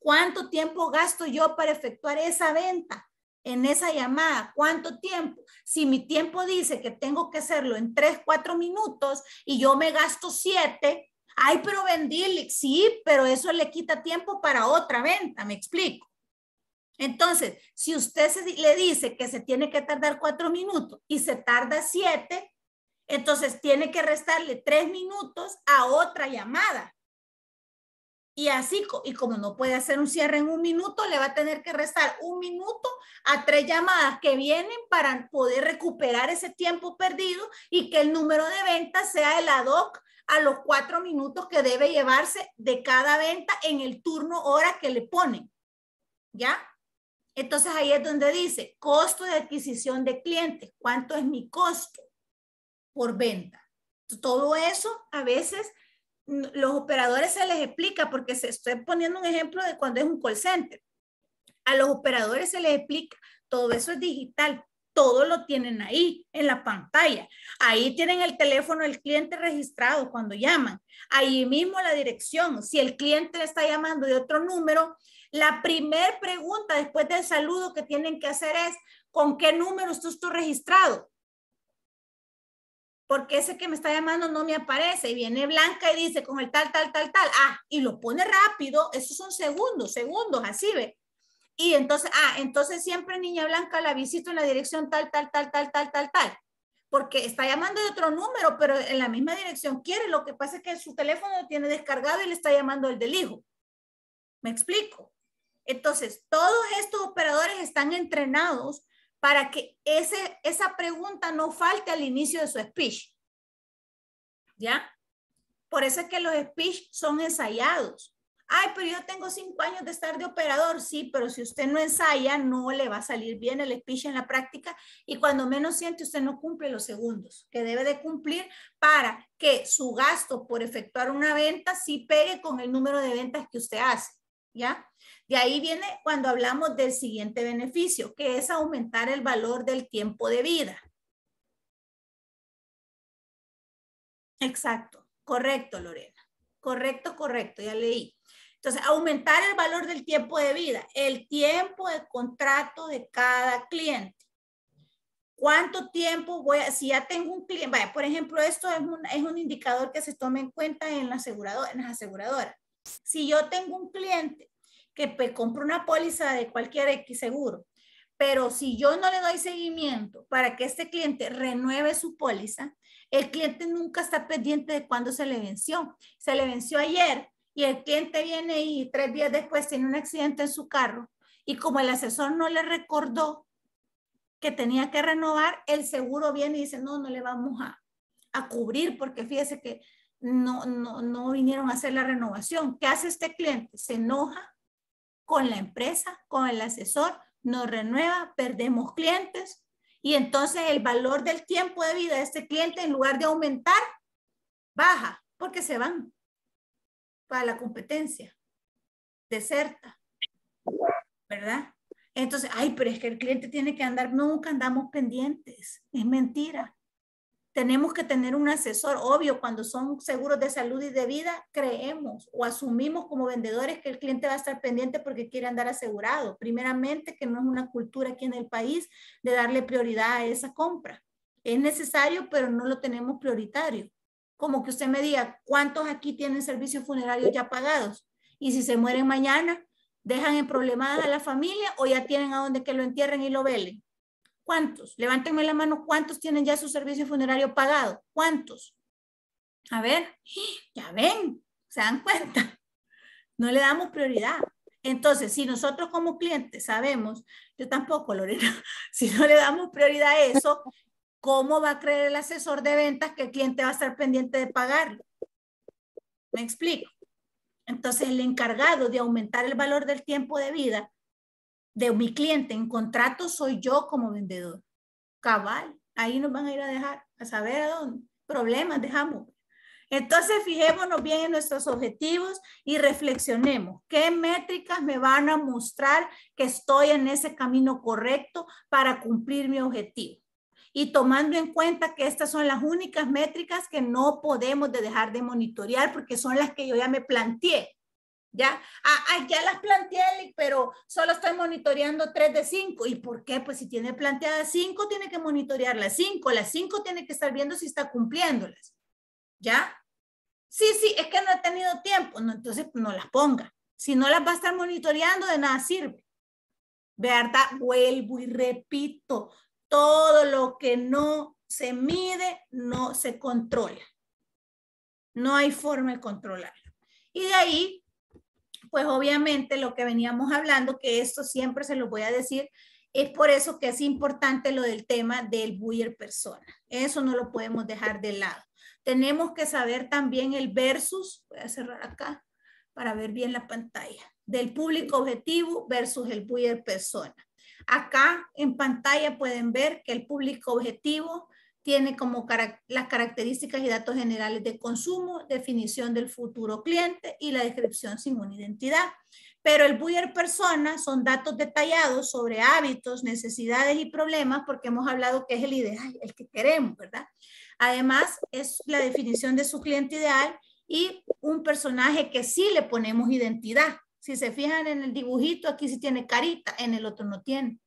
¿cuánto tiempo gasto yo para efectuar esa venta en esa llamada? ¿Cuánto tiempo? Si mi tiempo dice que tengo que hacerlo en tres, cuatro minutos y yo me gasto siete, ay, pero vendí, sí, pero eso le quita tiempo para otra venta, me explico. Entonces, si usted se, le dice que se tiene que tardar cuatro minutos y se tarda siete, entonces tiene que restarle tres minutos a otra llamada. Y así, y como no puede hacer un cierre en un minuto, le va a tener que restar un minuto a tres llamadas que vienen para poder recuperar ese tiempo perdido y que el número de ventas sea el ad hoc a los cuatro minutos que debe llevarse de cada venta en el turno hora que le ponen, ¿ya? Entonces ahí es donde dice costo de adquisición de clientes, cuánto es mi costo por venta. Todo eso a veces los operadores se les explica, porque se estoy poniendo un ejemplo de cuando es un call center. A los operadores se les explica, todo eso es digital. Todo lo tienen ahí, en la pantalla. Ahí tienen el teléfono del cliente registrado cuando llaman. Ahí mismo la dirección. Si el cliente está llamando de otro número, la primera pregunta después del saludo que tienen que hacer es, ¿con qué número está usted registrado? Porque ese que me está llamando no me aparece. Y viene Blanca y dice, con el tal, tal, tal, tal. Ah, y lo pone rápido. Esos son segundos, segundos, así ve. Y entonces, ah, entonces siempre Niña Blanca la visito en la dirección tal, tal, tal, tal, tal, tal, tal. Porque está llamando de otro número, pero en la misma dirección quiere. Lo que pasa es que su teléfono lo tiene descargado y le está llamando el del hijo. ¿Me explico? Entonces, todos estos operadores están entrenados para que ese, esa pregunta no falte al inicio de su speech. ¿Ya? Por eso es que los speech son ensayados. Ay, pero yo tengo cinco años de estar de operador. Sí, pero si usted no ensaya, no le va a salir bien el speech en la práctica, y cuando menos siente, usted no cumple los segundos que debe de cumplir para que su gasto por efectuar una venta sí pegue con el número de ventas que usted hace, ¿ya? De ahí viene cuando hablamos del siguiente beneficio, que es aumentar el valor del tiempo de vida. Exacto, correcto, Lorena. Correcto, correcto, ya leí. Entonces, aumentar el valor del tiempo de vida, el tiempo de contrato de cada cliente. ¿Cuánto tiempo voy a, si ya tengo un cliente, vaya, por ejemplo, esto es un, es un indicador que se toma en cuenta en, la aseguradora, en las aseguradoras. Si yo tengo un cliente que pues, compra una póliza de cualquier X seguro, pero si yo no le doy seguimiento para que este cliente renueve su póliza, el cliente nunca está pendiente de cuándo se le venció. Se le venció ayer. Y el cliente viene y tres días después tiene un accidente en su carro, y como el asesor no le recordó que tenía que renovar, el seguro viene y dice, no, no le vamos a, a cubrir porque fíjese que no, no, no vinieron a hacer la renovación. ¿Qué hace este cliente? Se enoja con la empresa, con el asesor, no renueva, perdemos clientes, y entonces el valor del tiempo de vida de este cliente, en lugar de aumentar, baja porque se van para la competencia, deserta, ¿verdad? Entonces, ay, pero es que el cliente tiene que andar, nunca andamos pendientes, es mentira. Tenemos que tener un asesor, obvio, cuando son seguros de salud y de vida, creemos o asumimos como vendedores que el cliente va a estar pendiente porque quiere andar asegurado. Primeramente, que no es una cultura aquí en el país de darle prioridad a esa compra. Es necesario, pero no lo tenemos prioritario. Como que usted me diga, ¿cuántos aquí tienen servicios funerarios ya pagados? Y si se mueren mañana, ¿dejan en problemas a la familia o ya tienen a dónde que lo entierren y lo velen? ¿Cuántos? Levántenme la mano, ¿cuántos tienen ya su servicio funerario pagado? ¿Cuántos? A ver, ya ven, se dan cuenta. No le damos prioridad. Entonces, si nosotros como clientes sabemos, yo tampoco, Lorena, si no le damos prioridad a eso, ¿cómo va a creer el asesor de ventas que el cliente va a estar pendiente de pagarlo? ¿Me explico? Entonces, el encargado de aumentar el valor del tiempo de vida de mi cliente en contrato soy yo como vendedor. Cabal, ahí nos van a ir a dejar, a saber a dónde. Problemas dejamos. Entonces, fijémonos bien en nuestros objetivos y reflexionemos. ¿Qué métricas me van a mostrar que estoy en ese camino correcto para cumplir mi objetivo? Y tomando en cuenta que estas son las únicas métricas que no podemos de dejar de monitorear porque son las que yo ya me planteé. Ya, ah, ah, ya las planteé, pero solo estoy monitoreando tres de cinco. ¿Y por qué? Pues si tiene planteadas cinco, tiene que monitorear las cinco. Las cinco tiene que estar viendo si está cumpliéndolas. ¿Ya? Sí, sí, es que no he tenido tiempo. No, entonces no las ponga. Si no las va a estar monitoreando, de nada sirve. ¿Verdad? Vuelvo y repito, todo lo que no se mide, no se controla. No hay forma de controlarlo. Y de ahí, pues obviamente lo que veníamos hablando, que esto siempre se lo voy a decir, es por eso que es importante lo del tema del buyer persona. Eso no lo podemos dejar de lado. Tenemos que saber también el versus, voy a cerrar acá para ver bien la pantalla, del público objetivo versus el buyer persona. Acá en pantalla pueden ver que el público objetivo tiene como cara las características y datos generales de consumo, definición del futuro cliente y la descripción sin una identidad. Pero el buyer persona son datos detallados sobre hábitos, necesidades y problemas, porque hemos hablado que es el ideal, el que queremos, ¿verdad? Además, es la definición de su cliente ideal y un personaje que sí le ponemos identidad. Si se fijan en el dibujito, aquí sí tiene carita, en el otro no tiene.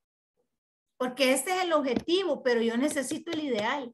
Porque este es el objetivo, pero yo necesito el ideal.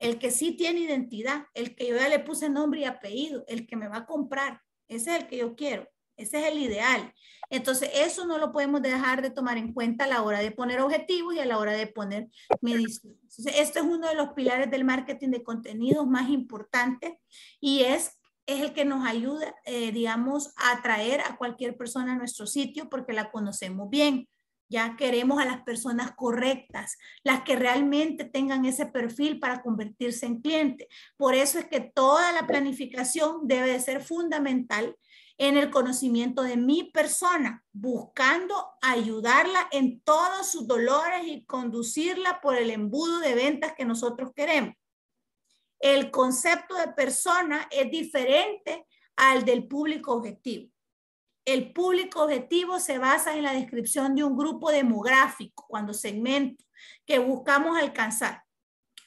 El que sí tiene identidad, el que yo ya le puse nombre y apellido, el que me va a comprar. Ese es el que yo quiero, ese es el ideal. Entonces, eso no lo podemos dejar de tomar en cuenta a la hora de poner objetivos y a la hora de poner mediciones. Entonces, esto es uno de los pilares del marketing de contenidos más importantes y es es el que nos ayuda, eh, digamos, a atraer a cualquier persona a nuestro sitio porque la conocemos bien. Ya queremos a las personas correctas, las que realmente tengan ese perfil para convertirse en cliente. Por eso es que toda la planificación debe de ser fundamental en el conocimiento de mi persona, buscando ayudarla en todos sus dolores y conducirla por el embudo de ventas que nosotros queremos. El concepto de persona es diferente al del público objetivo. El público objetivo se basa en la descripción de un grupo demográfico, cuando segmento, que buscamos alcanzar.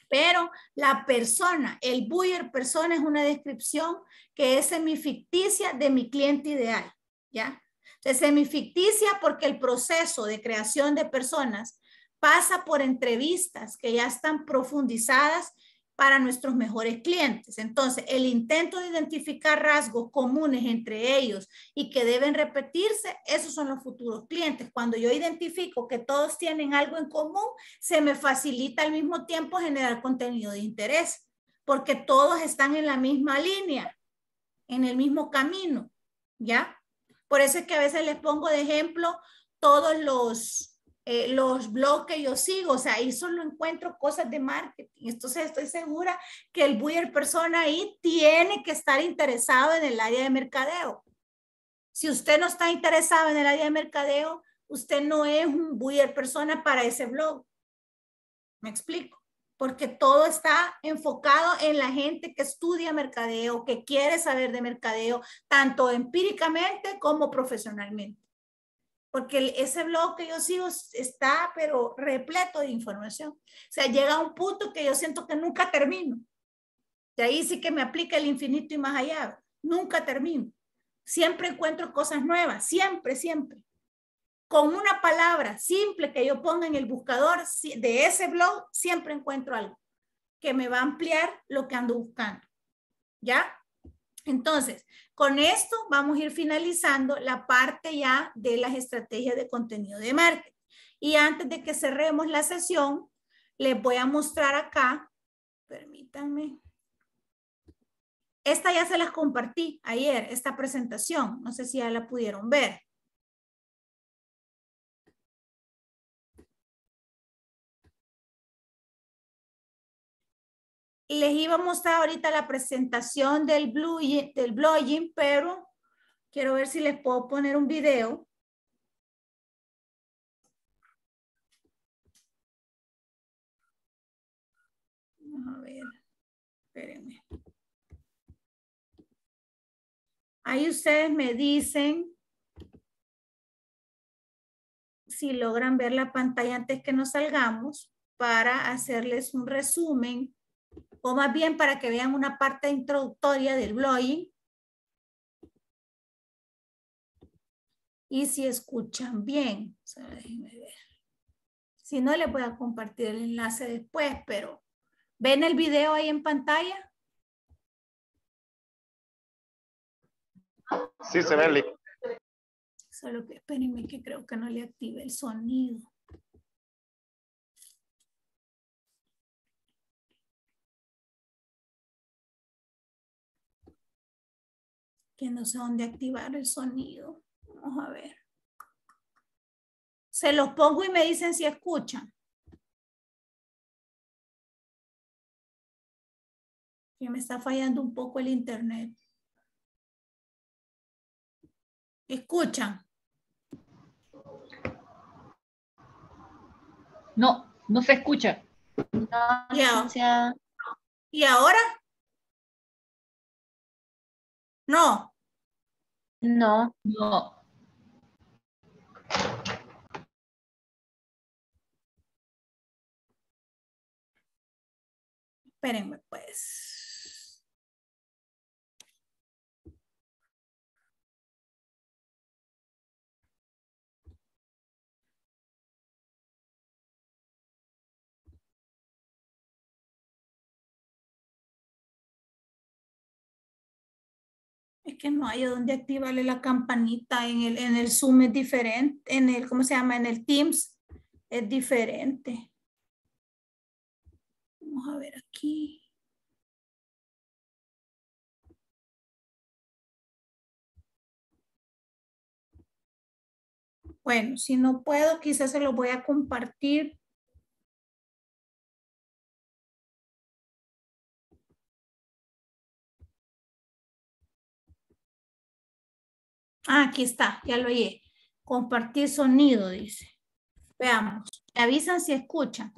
Pero la persona, el buyer persona es una descripción que es semificticia de mi cliente ideal, ¿ya? Es semificticia porque el proceso de creación de personas pasa por entrevistas que ya están profundizadas para nuestros mejores clientes. Entonces, el intento de identificar rasgos comunes entre ellos y que deben repetirse, esos son los futuros clientes. Cuando yo identifico que todos tienen algo en común, se me facilita al mismo tiempo generar contenido de interés, porque todos están en la misma línea, en el mismo camino, ¿ya? Por eso es que a veces les pongo de ejemplo todos los... Eh, los blogs que yo sigo, o sea, ahí solo encuentro cosas de marketing. Entonces estoy segura que el buyer persona ahí tiene que estar interesado en el área de mercadeo. Si usted no está interesado en el área de mercadeo, usted no es un buyer persona para ese blog. ¿Me explico? Porque todo está enfocado en la gente que estudia mercadeo, que quiere saber de mercadeo, tanto empíricamente como profesionalmente. porque ese blog que yo sigo está, pero repleto de información. O sea, llega un punto que yo siento que nunca termino. De ahí sí que me aplica el infinito y más allá. Nunca termino. Siempre encuentro cosas nuevas, siempre, siempre. Con una palabra simple que yo ponga en el buscador de ese blog, siempre encuentro algo que me va a ampliar lo que ando buscando. ¿Ya? Entonces, con esto vamos a ir finalizando la parte ya de las estrategias de contenido de marketing. Y antes de que cerremos la sesión, les voy a mostrar acá, permítanme. Esta ya se las compartí ayer, esta presentación. No sé si ya la pudieron ver. Les iba a mostrar ahorita la presentación del, blogging, del blogging, pero quiero ver si les puedo poner un video. Vamos a ver, espérenme. Ahí ustedes me dicen si logran ver la pantalla antes que nos salgamos para hacerles un resumen o más bien para que vean una parte introductoria del blogging. Y si escuchan bien, o sea, déjenme ver. Si no, les voy a compartir el enlace después, pero ¿ven el video ahí en pantalla? Sí, se ve el link. Solo que espérenme que creo que no le active el sonido. Que no sé dónde activar el sonido. Vamos a ver. Se los pongo y me dicen si escuchan. Que me está fallando un poco el internet. ¿Escuchan? No, no se escucha. No, ¿Y, ahora? Escucha. ¿Y ahora? No. No, no. Espérenme, pues. Es que no hay donde activarle la campanita, en el, en el Zoom es diferente, en el, ¿cómo se llama? En el Teams es diferente. Vamos a ver aquí. Bueno, si no puedo, quizás se lo voy a compartir. Ah, aquí está, ya lo oí. Compartir sonido, dice. Veamos, me avisan si escuchan.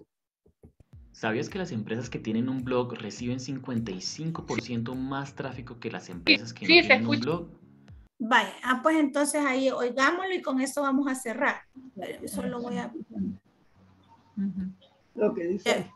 ¿Sabías que las empresas que tienen un blog reciben cincuenta y cinco por ciento más tráfico que las empresas que sí, no tienen escucha. un blog? Vaya, ah, pues entonces ahí oigámoslo y con eso vamos a cerrar. Eso lo voy a... Uh-huh. Lo que dice... Eh.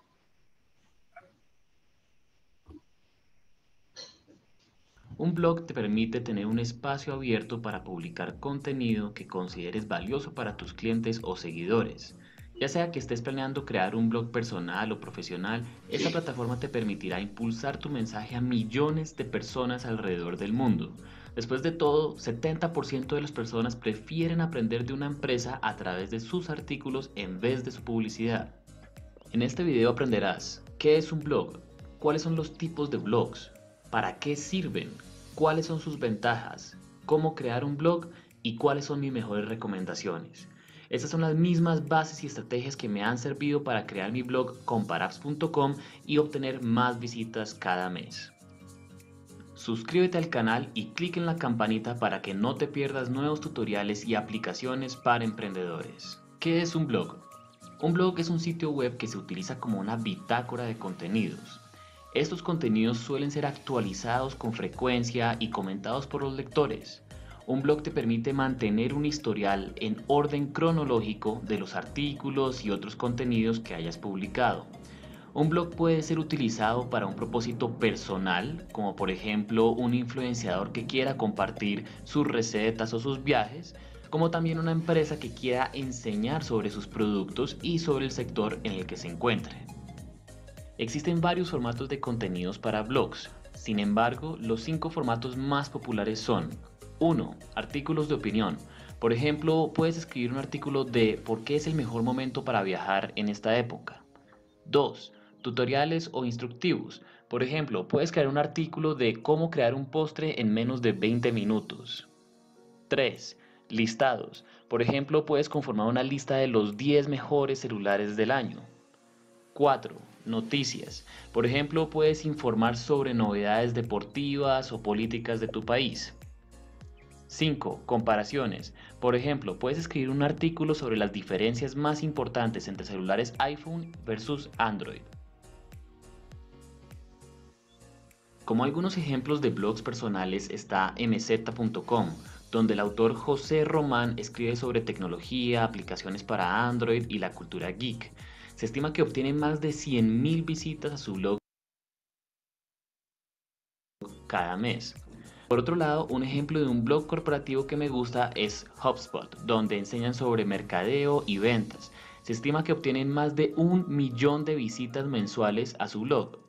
Un blog te permite tener un espacio abierto para publicar contenido que consideres valioso para tus clientes o seguidores. Ya sea que estés planeando crear un blog personal o profesional, esta plataforma te permitirá impulsar tu mensaje a millones de personas alrededor del mundo. Después de todo, setenta por ciento de las personas prefieren aprender de una empresa a través de sus artículos en vez de su publicidad. En este video aprenderás qué es un blog, cuáles son los tipos de blogs, para qué sirven, cuáles son sus ventajas, cómo crear un blog y cuáles son mis mejores recomendaciones. Estas son las mismas bases y estrategias que me han servido para crear mi blog comparaps punto com y obtener más visitas cada mes. Suscríbete al canal y clic en la campanita para que no te pierdas nuevos tutoriales y aplicaciones para emprendedores. ¿Qué es un blog? Un blog es un sitio web que se utiliza como una bitácora de contenidos. Estos contenidos suelen ser actualizados con frecuencia y comentados por los lectores. Un blog te permite mantener un historial en orden cronológico de los artículos y otros contenidos que hayas publicado. Un blog puede ser utilizado para un propósito personal, como por ejemplo un influenciador que quiera compartir sus recetas o sus viajes, como también una empresa que quiera enseñar sobre sus productos y sobre el sector en el que se encuentre. Existen varios formatos de contenidos para blogs. Sin embargo, los cinco formatos más populares son: uno. Artículos de opinión. Por ejemplo, puedes escribir un artículo de ¿por qué es el mejor momento para viajar en esta época? dos. Tutoriales o instructivos. Por ejemplo, puedes crear un artículo de cómo crear un postre en menos de veinte minutos. tres. Listados. Por ejemplo, puedes conformar una lista de los diez mejores celulares del año. cuatro. Noticias. Por ejemplo, puedes informar sobre novedades deportivas o políticas de tu país. cinco. Comparaciones. Por ejemplo, puedes escribir un artículo sobre las diferencias más importantes entre celulares iPhone versus Android. Como algunos ejemplos de blogs personales está m z punto com, donde el autor José Román escribe sobre tecnología, aplicaciones para Android y la cultura geek. Se estima que obtiene más de cien mil visitas a su blog cada mes. Por otro lado, un ejemplo de un blog corporativo que me gusta es HubSpot, donde enseñan sobre mercadeo y ventas. Se estima que obtienen más de un millón de visitas mensuales a su blog.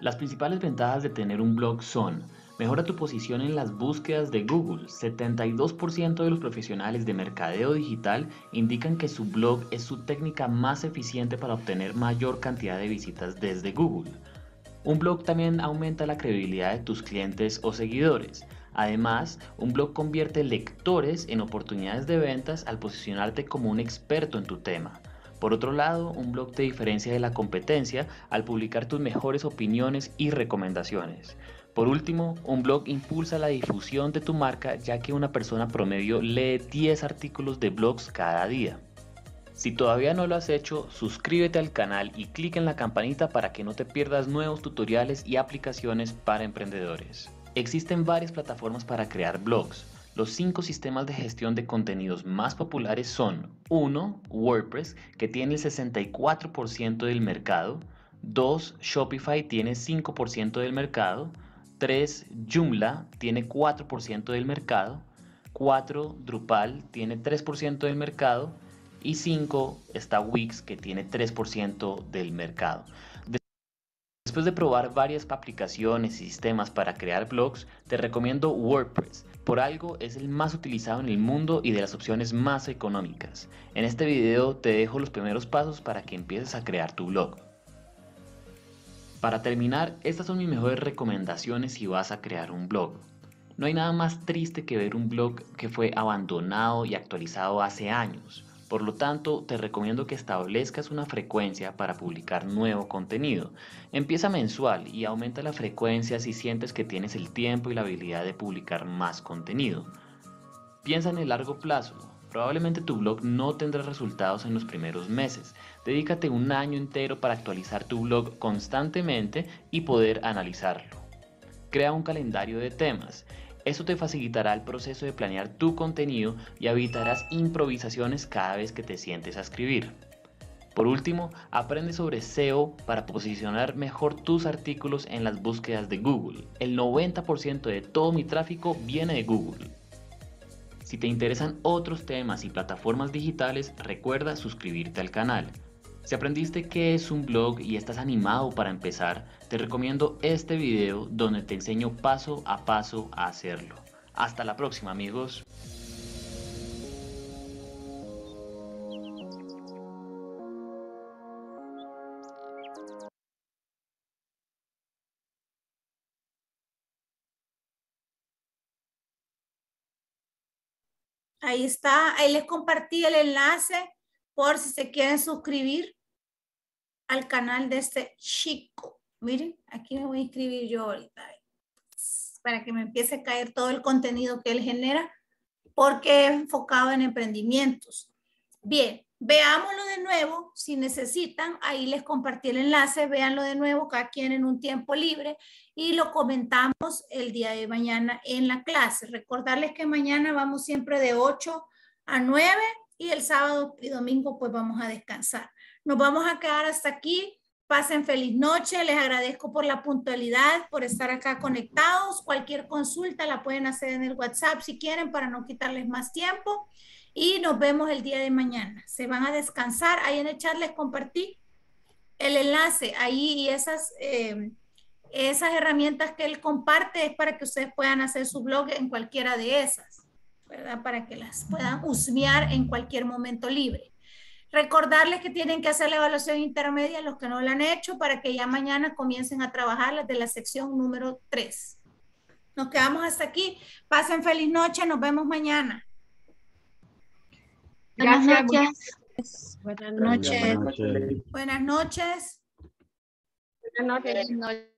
Las principales ventajas de tener un blog son: mejora tu posición en las búsquedas de Google. setenta y dos por ciento de los profesionales de mercadeo digital indican que su blog es su técnica más eficiente para obtener mayor cantidad de visitas desde Google. Un blog también aumenta la credibilidad de tus clientes o seguidores. Además, un blog convierte lectores en oportunidades de ventas al posicionarte como un experto en tu tema. Por otro lado, un blog te diferencia de la competencia al publicar tus mejores opiniones y recomendaciones. Por último, un blog impulsa la difusión de tu marca, ya que una persona promedio lee diez artículos de blogs cada día. Si todavía no lo has hecho, suscríbete al canal y clic en la campanita para que no te pierdas nuevos tutoriales y aplicaciones para emprendedores. Existen varias plataformas para crear blogs. Los cinco sistemas de gestión de contenidos más populares son: uno. WordPress, que tiene el sesenta y cuatro por ciento del mercado. dos. Shopify, tiene cinco por ciento del mercado. tres. Joomla, tiene cuatro por ciento del mercado. cuatro. Drupal, tiene tres por ciento del mercado. Y cinco está Wix, que tiene tres por ciento del mercado. Después de probar varias aplicaciones y sistemas para crear blogs, te recomiendo WordPress. Por algo es el más utilizado en el mundo y de las opciones más económicas. En este video te dejo los primeros pasos para que empieces a crear tu blog. Para terminar, estas son mis mejores recomendaciones si vas a crear un blog. No hay nada más triste que ver un blog que fue abandonado y actualizado hace años. Por lo tanto, te recomiendo que establezcas una frecuencia para publicar nuevo contenido. Empieza mensual y aumenta la frecuencia si sientes que tienes el tiempo y la habilidad de publicar más contenido. Piensa en el largo plazo. Probablemente tu blog no tendrá resultados en los primeros meses. Dedícate un año entero para actualizar tu blog constantemente y poder analizarlo. Crea un calendario de temas. Eso te facilitará el proceso de planear tu contenido y evitarás improvisaciones cada vez que te sientes a escribir. Por último, aprende sobre S E O para posicionar mejor tus artículos en las búsquedas de Google. El noventa por ciento de todo mi tráfico viene de Google. Si te interesan otros temas y plataformas digitales, recuerda suscribirte al canal. Si aprendiste qué es un blog y estás animado para empezar, te recomiendo este video donde te enseño paso a paso a hacerlo. Hasta la próxima, amigos. Ahí está, ahí les compartí el enlace por si se quieren suscribir al canal de este chico. Miren, aquí me voy a inscribir yo ahorita, para que me empiece a caer todo el contenido que él genera, porque es enfocado en emprendimientos. Bien, Veámoslo de nuevo, si necesitan, ahí les compartí el enlace, véanlo de nuevo, cada quien en un tiempo libre, y lo comentamos el día de mañana en la clase. Recordarles que mañana vamos siempre de ocho a nueve y el sábado y domingo pues vamos a descansar. Nos vamos a quedar hasta aquí, pasen feliz noche, les agradezco por la puntualidad, por estar acá conectados, cualquier consulta la pueden hacer en el WhatsApp si quieren para no quitarles más tiempo. Y nos vemos el día de mañana. Se van a descansar. Ahí en el chat les compartí el enlace. Ahí y esas, eh, esas herramientas que él comparte es para que ustedes puedan hacer su blog en cualquiera de esas, ¿verdad? Para que las puedan husmear en cualquier momento libre. Recordarles que tienen que hacer la evaluación intermedia, los que no la han hecho, para que ya mañana comiencen a trabajar las de la sección número tres. Nos quedamos hasta aquí. Pasen feliz noche. Nos vemos mañana. Gracias. Gracias. Buenas noches. Buenas noches. Buenas noches. Buenas noches. Buenas noches.